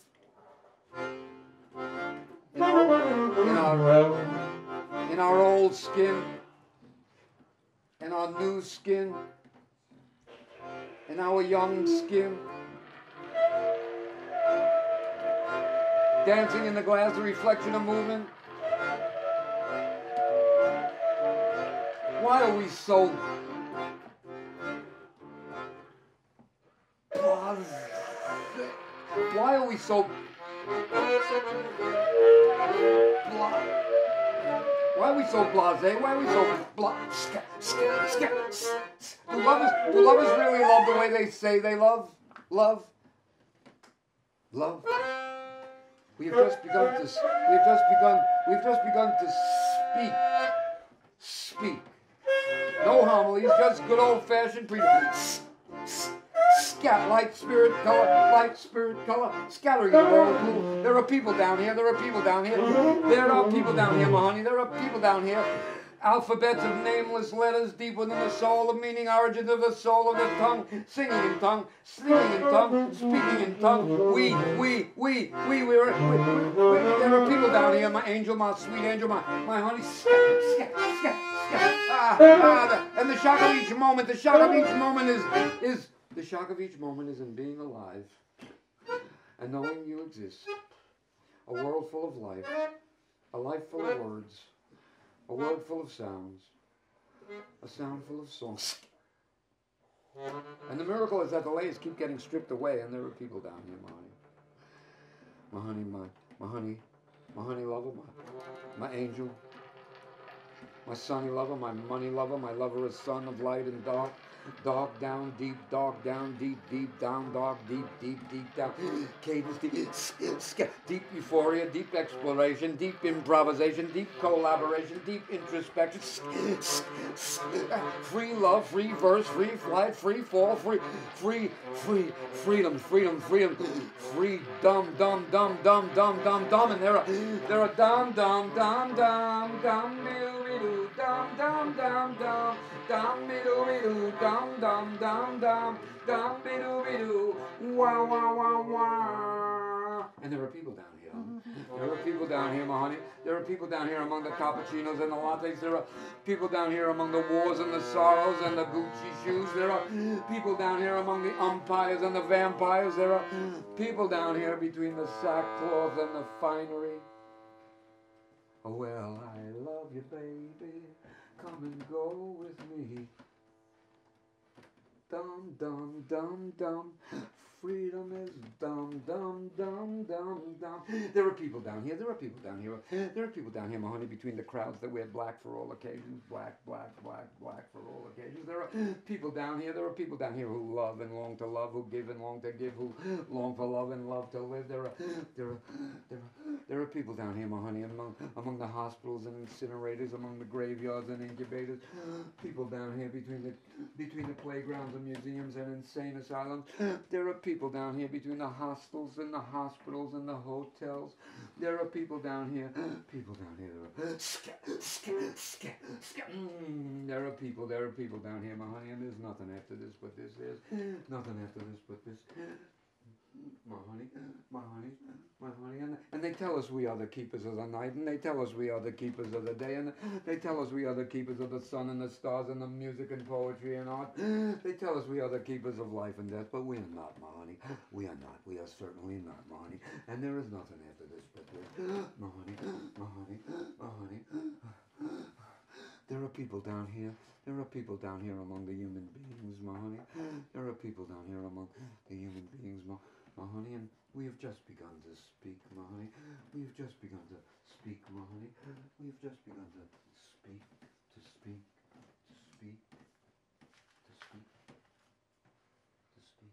In our, in our, in our old skin, in our new skin, in our young skin. Dancing in the glass, the reflection of movement. Why are we so blasé? Why are we so blasé? Why are we so blasé? Why are we so blasé? Do lovers, do lovers really love the way they say they love? Love? Love? We have just begun to. We have just begun. We have just begun to speak. Speak. No homilies, just good old-fashioned preaching. Scat, light, spirit, color, light, spirit, color, scattering the world. There are people down here. There are people down here. There are people down here, my honey. There are people down here. Alphabets of nameless letters deep within the soul, of meaning, origins of the soul, of the tongue, singing in tongue, singing in tongue, speaking in tongue. We, we, we, we, we, we, there are people down here, my angel, my sweet angel, my, my honey. Ah, ah, the, and the shock of each moment, the shock of each moment is, is, the shock of each moment is in being alive and knowing you exist. A world full of life, a life full of words. A world full of sounds, a sound full of songs. And the miracle is that the layers keep getting stripped away, and there are people down here, my honey. My honey, my, my honey, my honey lover, my, my angel, my sonny lover, my money lover, my lover is son of light and dark. Dark down, deep, dark down, deep, deep down, dark, deep, deep, deep down. Cadence, deep, deep euphoria, deep exploration, deep improvisation, deep collaboration, deep introspection. Free love, free verse, free flight, free fall, free, free, free, freedom, freedom, freedom, free, dumb, dumb, dumb, dumb, dumb, dumb, dumb, and there are, there are dumb, dumb, dumb, dumb, dumb, doo-doo, dumb, dumb, dumb, dumb. Dum doo be doo, dum dum dum dum, dum be doo be doo, wah wah wah wah. And there are people down here. There are people down here, my honey. There are people down here among the cappuccinos and the lattes. There are people down here among the wars and the sorrows and the Gucci shoes. There are people down here among the umpires and the vampires. There are people down here between the sackcloth and the finery. Oh well, I love you, baby. Come and go with me. Dum dum dum dum. Freedom is dum dum dum dum dum. There are people down here. There are people down here. There are people down here, my honey, between the crowds that wear black for all occasions. Black, black, black, black for all occasions. There are people down here. There are people down here who love and long to love, who give and long to give, who long for love and love to live. There are, there are, there are. There are people down here, my honey, among, among the hospitals and incinerators, among the graveyards and incubators. People down here between the, between the playgrounds and museums and insane asylums. There are people down here between the hostels and the hospitals and the hotels. There are people down here. People down here. There are people, there are people down here, my honey, and there's nothing after this but this. There's nothing after this but this. My honey, my honey, my honey, and, and they tell us we are the keepers of the night, and they tell us we are the keepers of the day, and they tell us we are the keepers of the sun and the stars and the music and poetry and art. They tell us we are the keepers of life and death, but we are not, my honey. We are not. We are certainly not, my honey. And there is nothing after this but this. My honey, my honey, my honey. There are people down here. There are people down here among the human beings, my honey. There are people down here among the human beings, my honey. Mahoney, and we have just begun to speak, Mahoney. We have just begun to speak, Mahoney. We have just begun to speak, to speak, to speak, to speak, to speak.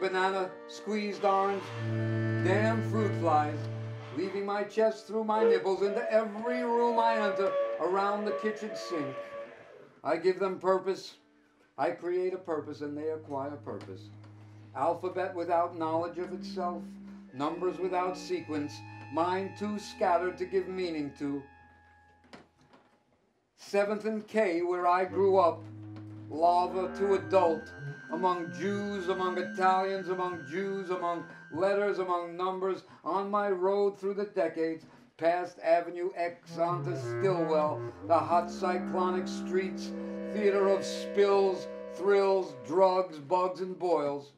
Banana, squeezed orange, damn fruit flies, leaving my chest through my nipples into every room I enter, around the kitchen sink. I give them purpose, I create a purpose, and they acquire purpose. Alphabet without knowledge of itself, numbers without sequence, mind too scattered to give meaning to. Seventh and K, where I grew up, lava to adult, among Jews, among Italians, among Jews, among letters, among numbers, on my road through the decades, past Avenue X onto Stillwell, the hot cyclonic streets, theater of spills, thrills, drugs, bugs, and boils.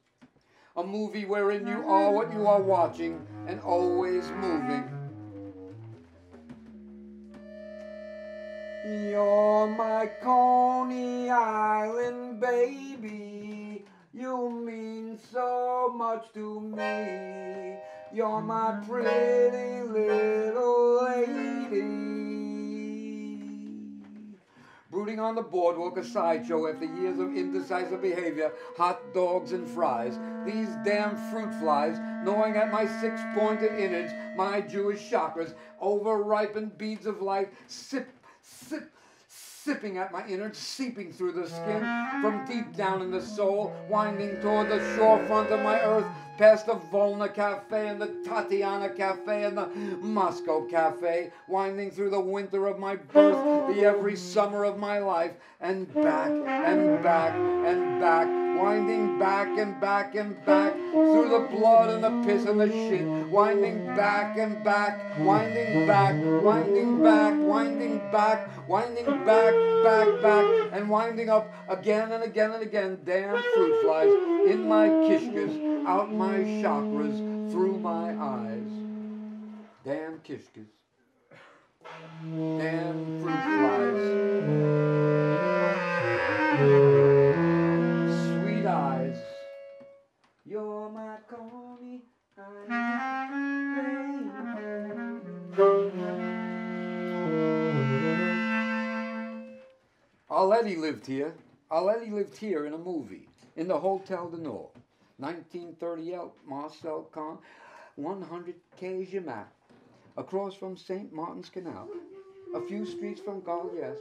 A movie wherein you are what you are watching and always moving. You're my Coney Island baby, you mean so much to me. You're my pretty little lady. Brooding on the boardwalk, a sideshow after years of indecisive behavior, hot dogs and fries, these damn fruit flies, gnawing at my six-pointed innards, my Jewish chakras, overripened beads of light, sip sip, sipping at my innards, seeping through the skin, from deep down in the soul, winding toward the shorefront of my earth, past the Volna Cafe and the Tatiana Cafe and the Moscow Cafe, winding through the winter of my birth, the every summer of my life, and back and back and back, winding back and back and back, through the blood and the piss and the shit, winding back and back, winding back, winding back, winding back, winding back, back, back, and winding up again and again and again, damn fruit flies, in my kishkas, out my My chakras, through my eyes. Damn kishkas. Damn fruit flies. Sweet eyes. You're my Coney Island. Arletty lived here. Arletty lived here in a movie, in the Hotel de Nord. nineteen thirty-eight, Marcel Kahn, one hundred Quai de Jemmapes, across from Saint Martin's Canal, a few streets from Galliers.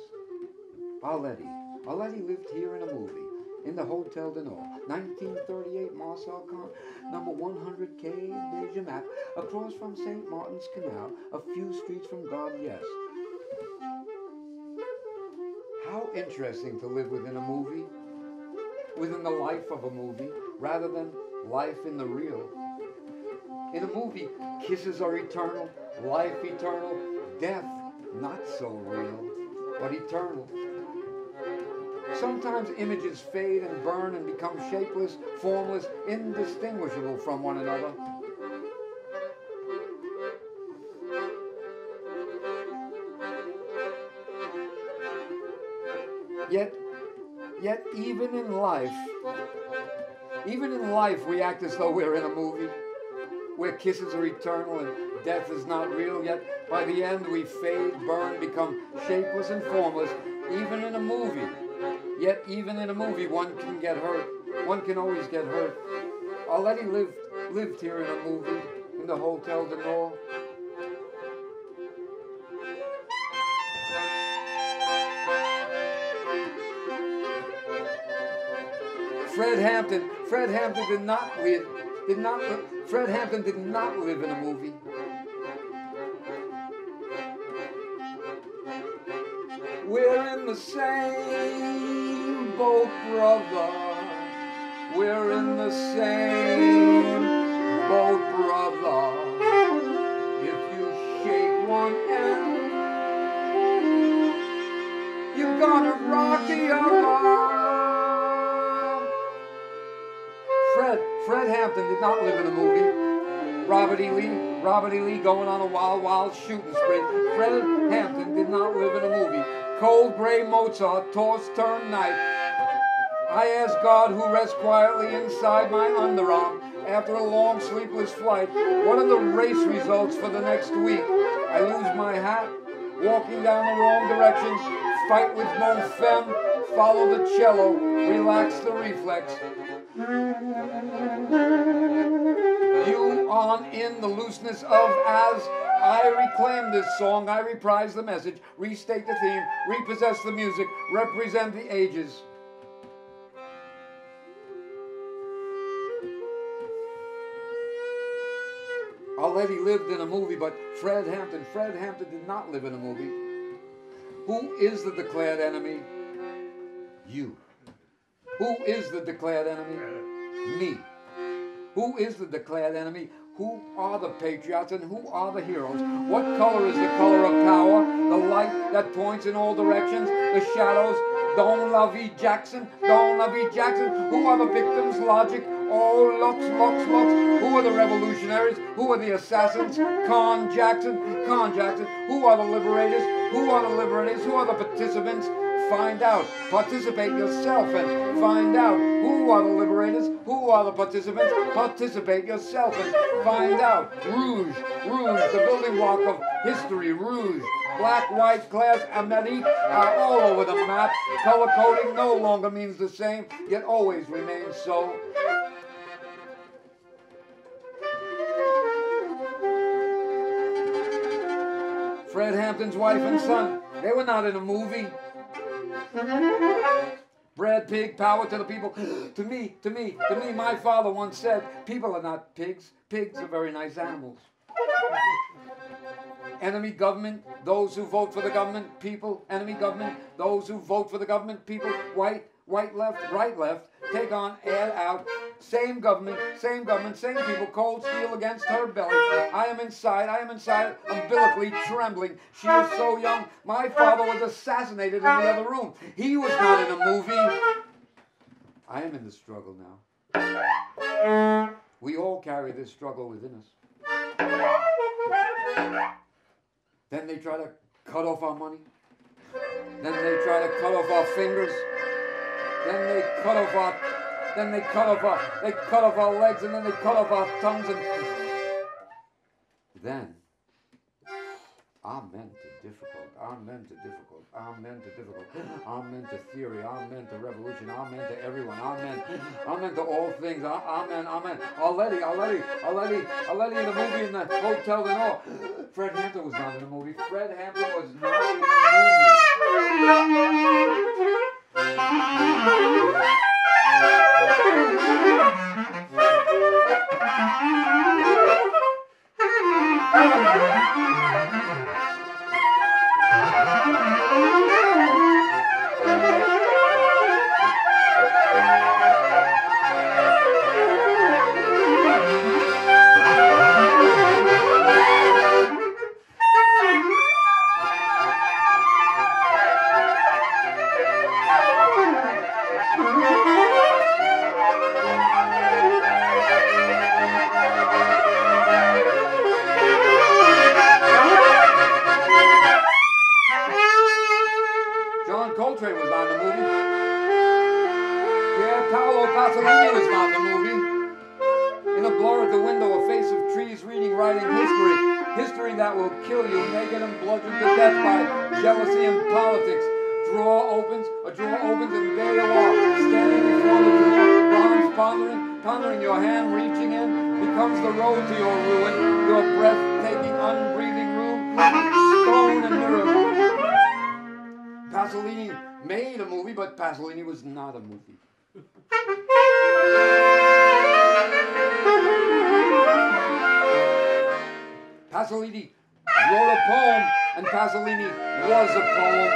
Arletty. Arletty lived here in a movie, in the Hotel de Nord. nineteen thirty-eight, Marcel Kahn, number one hundred Quai de Jemmapes, across from Saint Martin's Canal, a few streets from Galliers. How interesting to live within a movie, within the life of a movie, rather than life in the real. In a movie, kisses are eternal, life eternal, death not so real, but eternal. Sometimes images fade and burn and become shapeless, formless, indistinguishable from one another. Yet, yet even in life, Even in life, we act as though we're in a movie, where kisses are eternal and death is not real, yet by the end we fade, burn, become shapeless and formless, even in a movie. Yet even in a movie, one can get hurt. One can always get hurt. Arletty lived, lived here in a movie, in the Hotel de Nord. Fred Hampton, Fred Hampton did not live, did not live, Fred Hampton did not live in a movie. We're in the same boat, brother. We're in the same boat, brother. If you shake one end, you're gonna rock your heart. Fred Hampton did not live in a movie. Robert E. Lee, Robert E. Lee going on a wild, wild shooting spree. Fred Hampton did not live in a movie. Cold gray Mozart, toss, turn, night. I ask God who rests quietly inside my underarm after a long, sleepless flight. What are the race results for the next week? I lose my hat, walking down the wrong direction, fight with mon femme, follow the cello, relax the reflex. You on in the looseness of as I reclaim this song, I reprise the message, restate the theme, repossess the music, represent the ages. Arletty lived in a movie, but Fred Hampton, Fred Hampton did not live in a movie. Who is the declared enemy? You. Who is the declared enemy? Me. Who is the declared enemy? Who are the patriots and who are the heroes? What color is the color of power? The light that points in all directions? The shadows? Don La Vie Jackson? Don La Vie Jackson? Who are the victims? Logic? Oh, Lux, Lux, Lux. Who are the revolutionaries? Who are the assassins? Con Jackson? Con Jackson. Who are the liberators? Who are the liberators? Who are the participants? Find out. Participate yourself and find out. Who are the liberators? Who are the participants? Participate yourself and find out. Rouge. Rouge. The building block of history. Rouge. Black, white, class, Amerique are all over the map. Color coding no longer means the same, yet always remains so. Fred Hampton's wife and son. They were not in a movie. Brad Pig, power to the people. To me, to me, to me, my father once said, people are not pigs. Pigs are very nice animals. Enemy government, those who vote for the government, people. Enemy government, those who vote for the government, people. White, white left, right left. Take on, add out. Same government, same government, same people. Cold steel against her belly. I am inside, I am inside, umbilically trembling. She is so young. My father was assassinated in the other room. He was not in a movie. I am in the struggle now. We all carry this struggle within us. Then they try to cut off our money. Then they try to cut off our fingers. Then they cut off our, then they cut off our, they cut off our legs, and then they cut off our tongues, and then amen to difficult, amen to difficult, amen to difficult, amen to theory, amen to revolution, amen to everyone, amen, amen to all things, amen, amen. Arletty, Arletty, Arletty, Arletty in the movie in the Hotel de Nord. Fred Hampton was not in the movie. Fred Hampton was not in the movie. Pasolini was not in the movie. In a blur at the window, a face of trees reading, writing history. History that will kill you, naked and bludgeoned to death by jealousy and politics. Drawer opens, a drawer opens, and there you are, standing before the drawer, arms pondering, pondering your hand, reaching in, becomes the road to your ruin, your breath-taking, unbreathing room, stone and mirror. Pasolini made a movie, but Pasolini was not a movie. Pasolini wrote a poem, and Pasolini was a poem.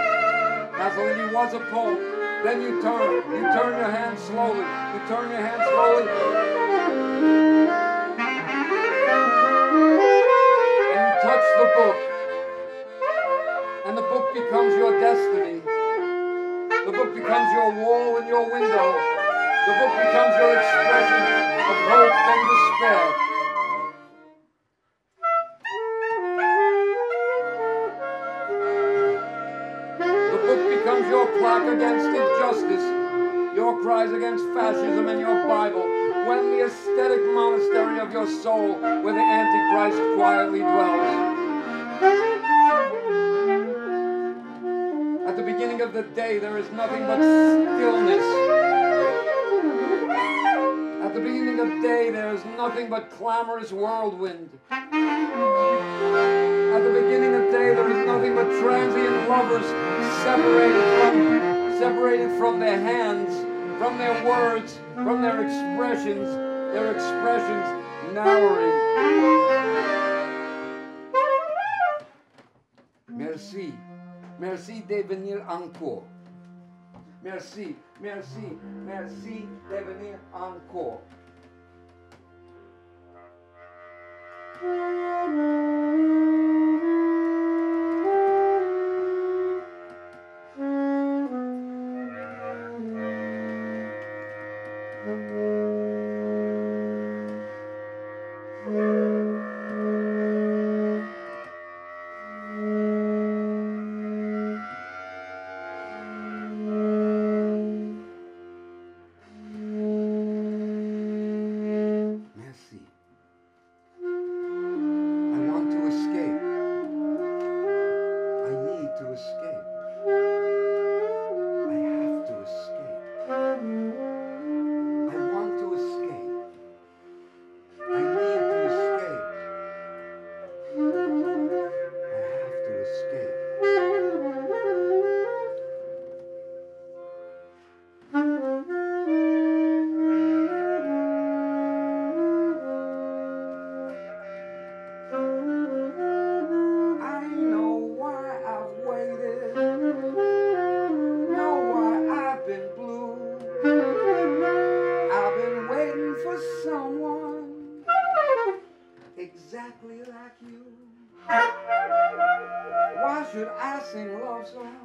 Pasolini was a poem. Then you turn, you turn your hand slowly, you turn your hand slowly, and you touch the book, and the book becomes your destiny. The book becomes your wall and your window. The book becomes your expression of hope and despair. The book becomes your plaque against injustice, your cries against fascism, and your Bible. When the aesthetic monastery of your soul, where the Antichrist quietly dwells. At the beginning of the day, there is nothing but stillness. At the beginning of day, there is nothing but clamorous whirlwind. At the beginning of day, there is nothing but transient lovers separated from, separated from their hands, from their words, from their expressions, their expressions narrowing. Merci. Merci de venir encore. Merci, merci, merci de venir encore. Why should I sing a love song?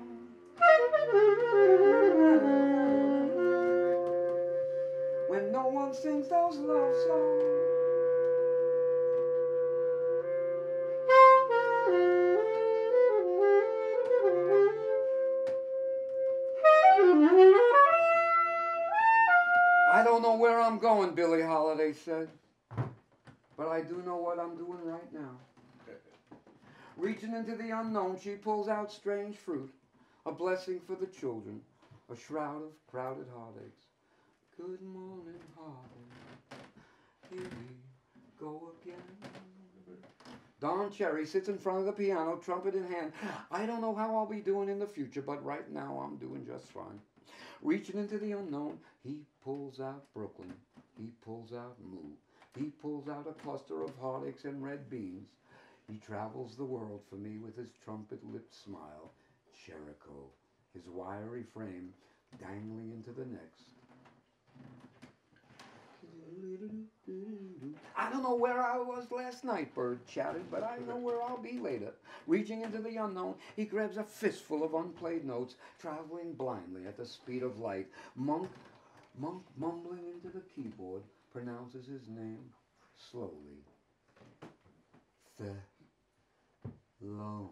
When no one sings those love songs. I don't know where I'm going, Billie Holiday said, but I do know what I'm doing right now. Reaching into the unknown, she pulls out strange fruit, a blessing for the children, a shroud of crowded heartaches. Good morning, heartache. Here we go again. Don Cherry sits in front of the piano, trumpet in hand. I don't know how I'll be doing in the future, but right now I'm doing just fine. Reaching into the unknown, he pulls out Brooklyn. He pulls out Moo. He pulls out a cluster of heartaches and red beans. He travels the world for me with his trumpet-lipped smile. Jericho, his wiry frame, dangling into the next. I don't know where I was last night, Bird chatted, but I know where I'll be later. Reaching into the unknown, he grabs a fistful of unplayed notes, traveling blindly at the speed of light. Monk, Monk, mumbling into the keyboard, pronounces his name slowly. The long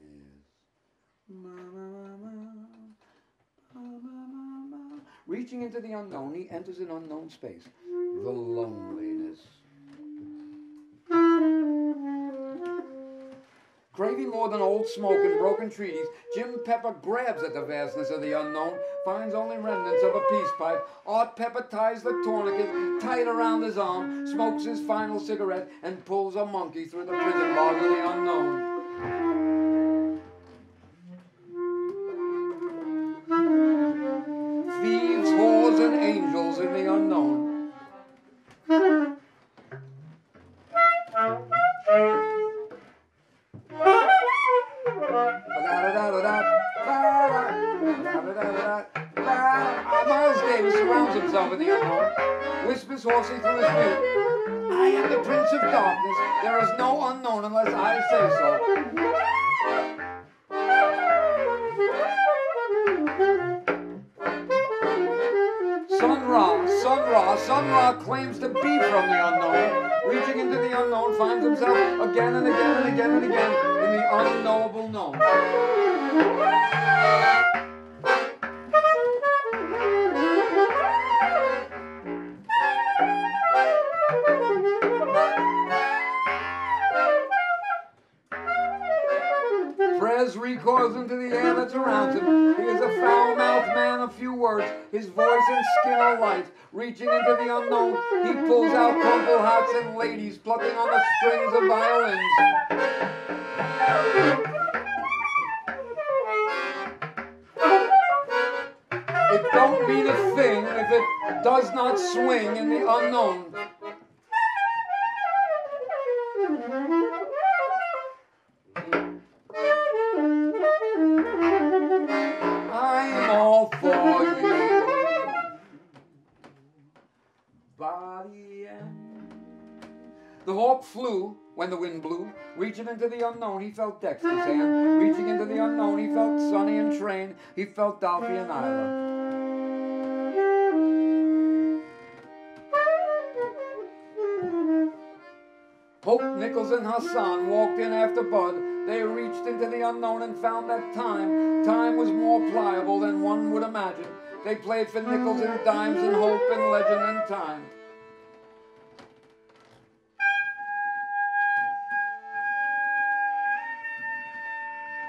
is. Reaching into the unknown, he enters an unknown space. The loneliness. Craving more than old smoke and broken treaties, Jim Pepper grabs at the vastness of the unknown, finds only remnants of a peace pipe. Art Pepper ties the tourniquet tight around his arm, smokes his final cigarette, and pulls a monkey through the prison bars of the unknown. Thieves, whores, and angels in the unknown. Horsey through his feet. I am the Prince of Darkness. There is no unknown unless I say so. Sun Ra, Sun Ra, Sun Ra claims to be from the unknown. Reaching into the unknown, finds himself again and again and again and again in the unknowable known. Recoils into the air that's around him. He is a foul-mouthed man of few words, his voice and skin are light. Reaching into the unknown, he pulls out purple hats and ladies plucking on the strings of violins. It don't mean a thing if it does not swing in the unknown. Flew when the wind blew. Reaching into the unknown, he felt Dexter's hand. Reaching into the unknown, he felt Sonny and Train. He felt Dolphy and Isla. Hope, Nichols, and Hassan walked in after Bud. They reached into the unknown and found that time. Time was more pliable than one would imagine. They played for nickels and dimes and hope and legend and time.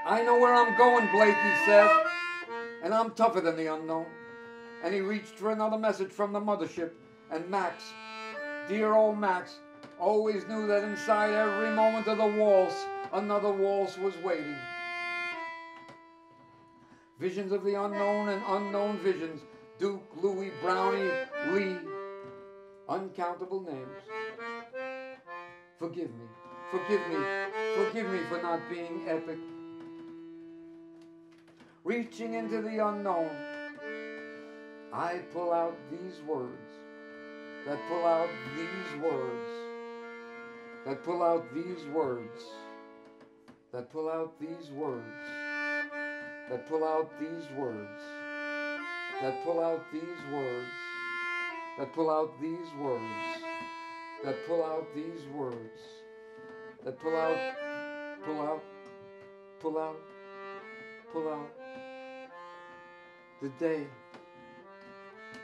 I know where I'm going, Blake, he said, and I'm tougher than the unknown. And he reached for another message from the mothership, and Max, dear old Max, always knew that inside every moment of the waltz, another waltz was waiting. Visions of the unknown and unknown visions, Duke, Louis, Brownie, Lee, uncountable names. Forgive me, forgive me, forgive me for not being epic. Reaching into the unknown, I pull out these words that pull out these words that pull out these words, that pull out these words, that pull out these words, that pull out these words, that pull out these words, that pull out these words, that pull out, pull out, pull out, pull out. The day,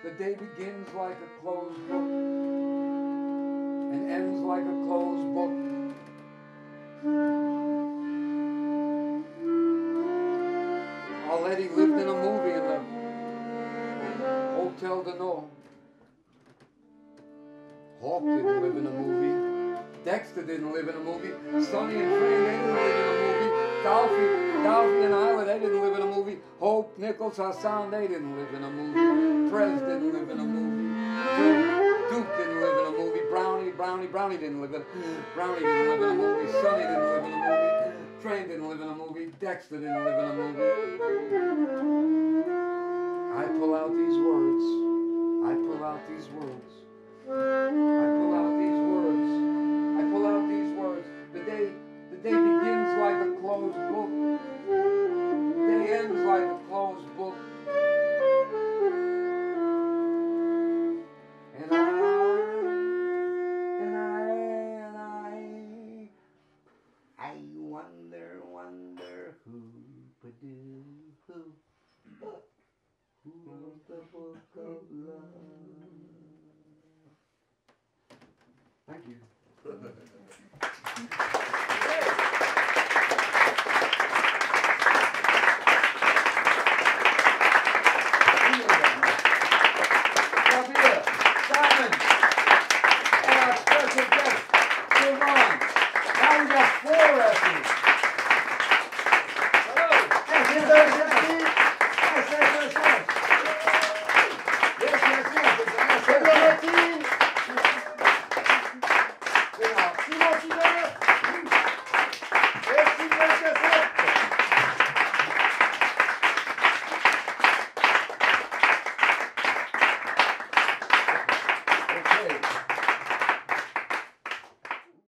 the day begins like a closed book and ends like a closed book. Arletty lived in a movie in the Hotel de Nord. Hawk didn't live in a movie. Dexter didn't live in a movie. Sonny and Fred, they didn't live in a movie. Dolphy, Dolphy and Island, they didn't live in a movie. Hope, Nichols, Hassan, they didn't live in a movie. Prez didn't live in a movie. Duke, Duke didn't live in a movie. Brownie, Brownie, Brownie didn't live in a movie. Brownie didn't live in a movie. Sonny didn't live in a movie. Train didn't live in a movie. Dexter didn't live in a movie. I pull out these words. I pull out these words. I pull out these words. I pull out these words. The day, the day begins like a closed book. The day ends like a closed book. And I, and I, and I, I wonder, wonder who produced, who, who wrote the book of love. Thank you.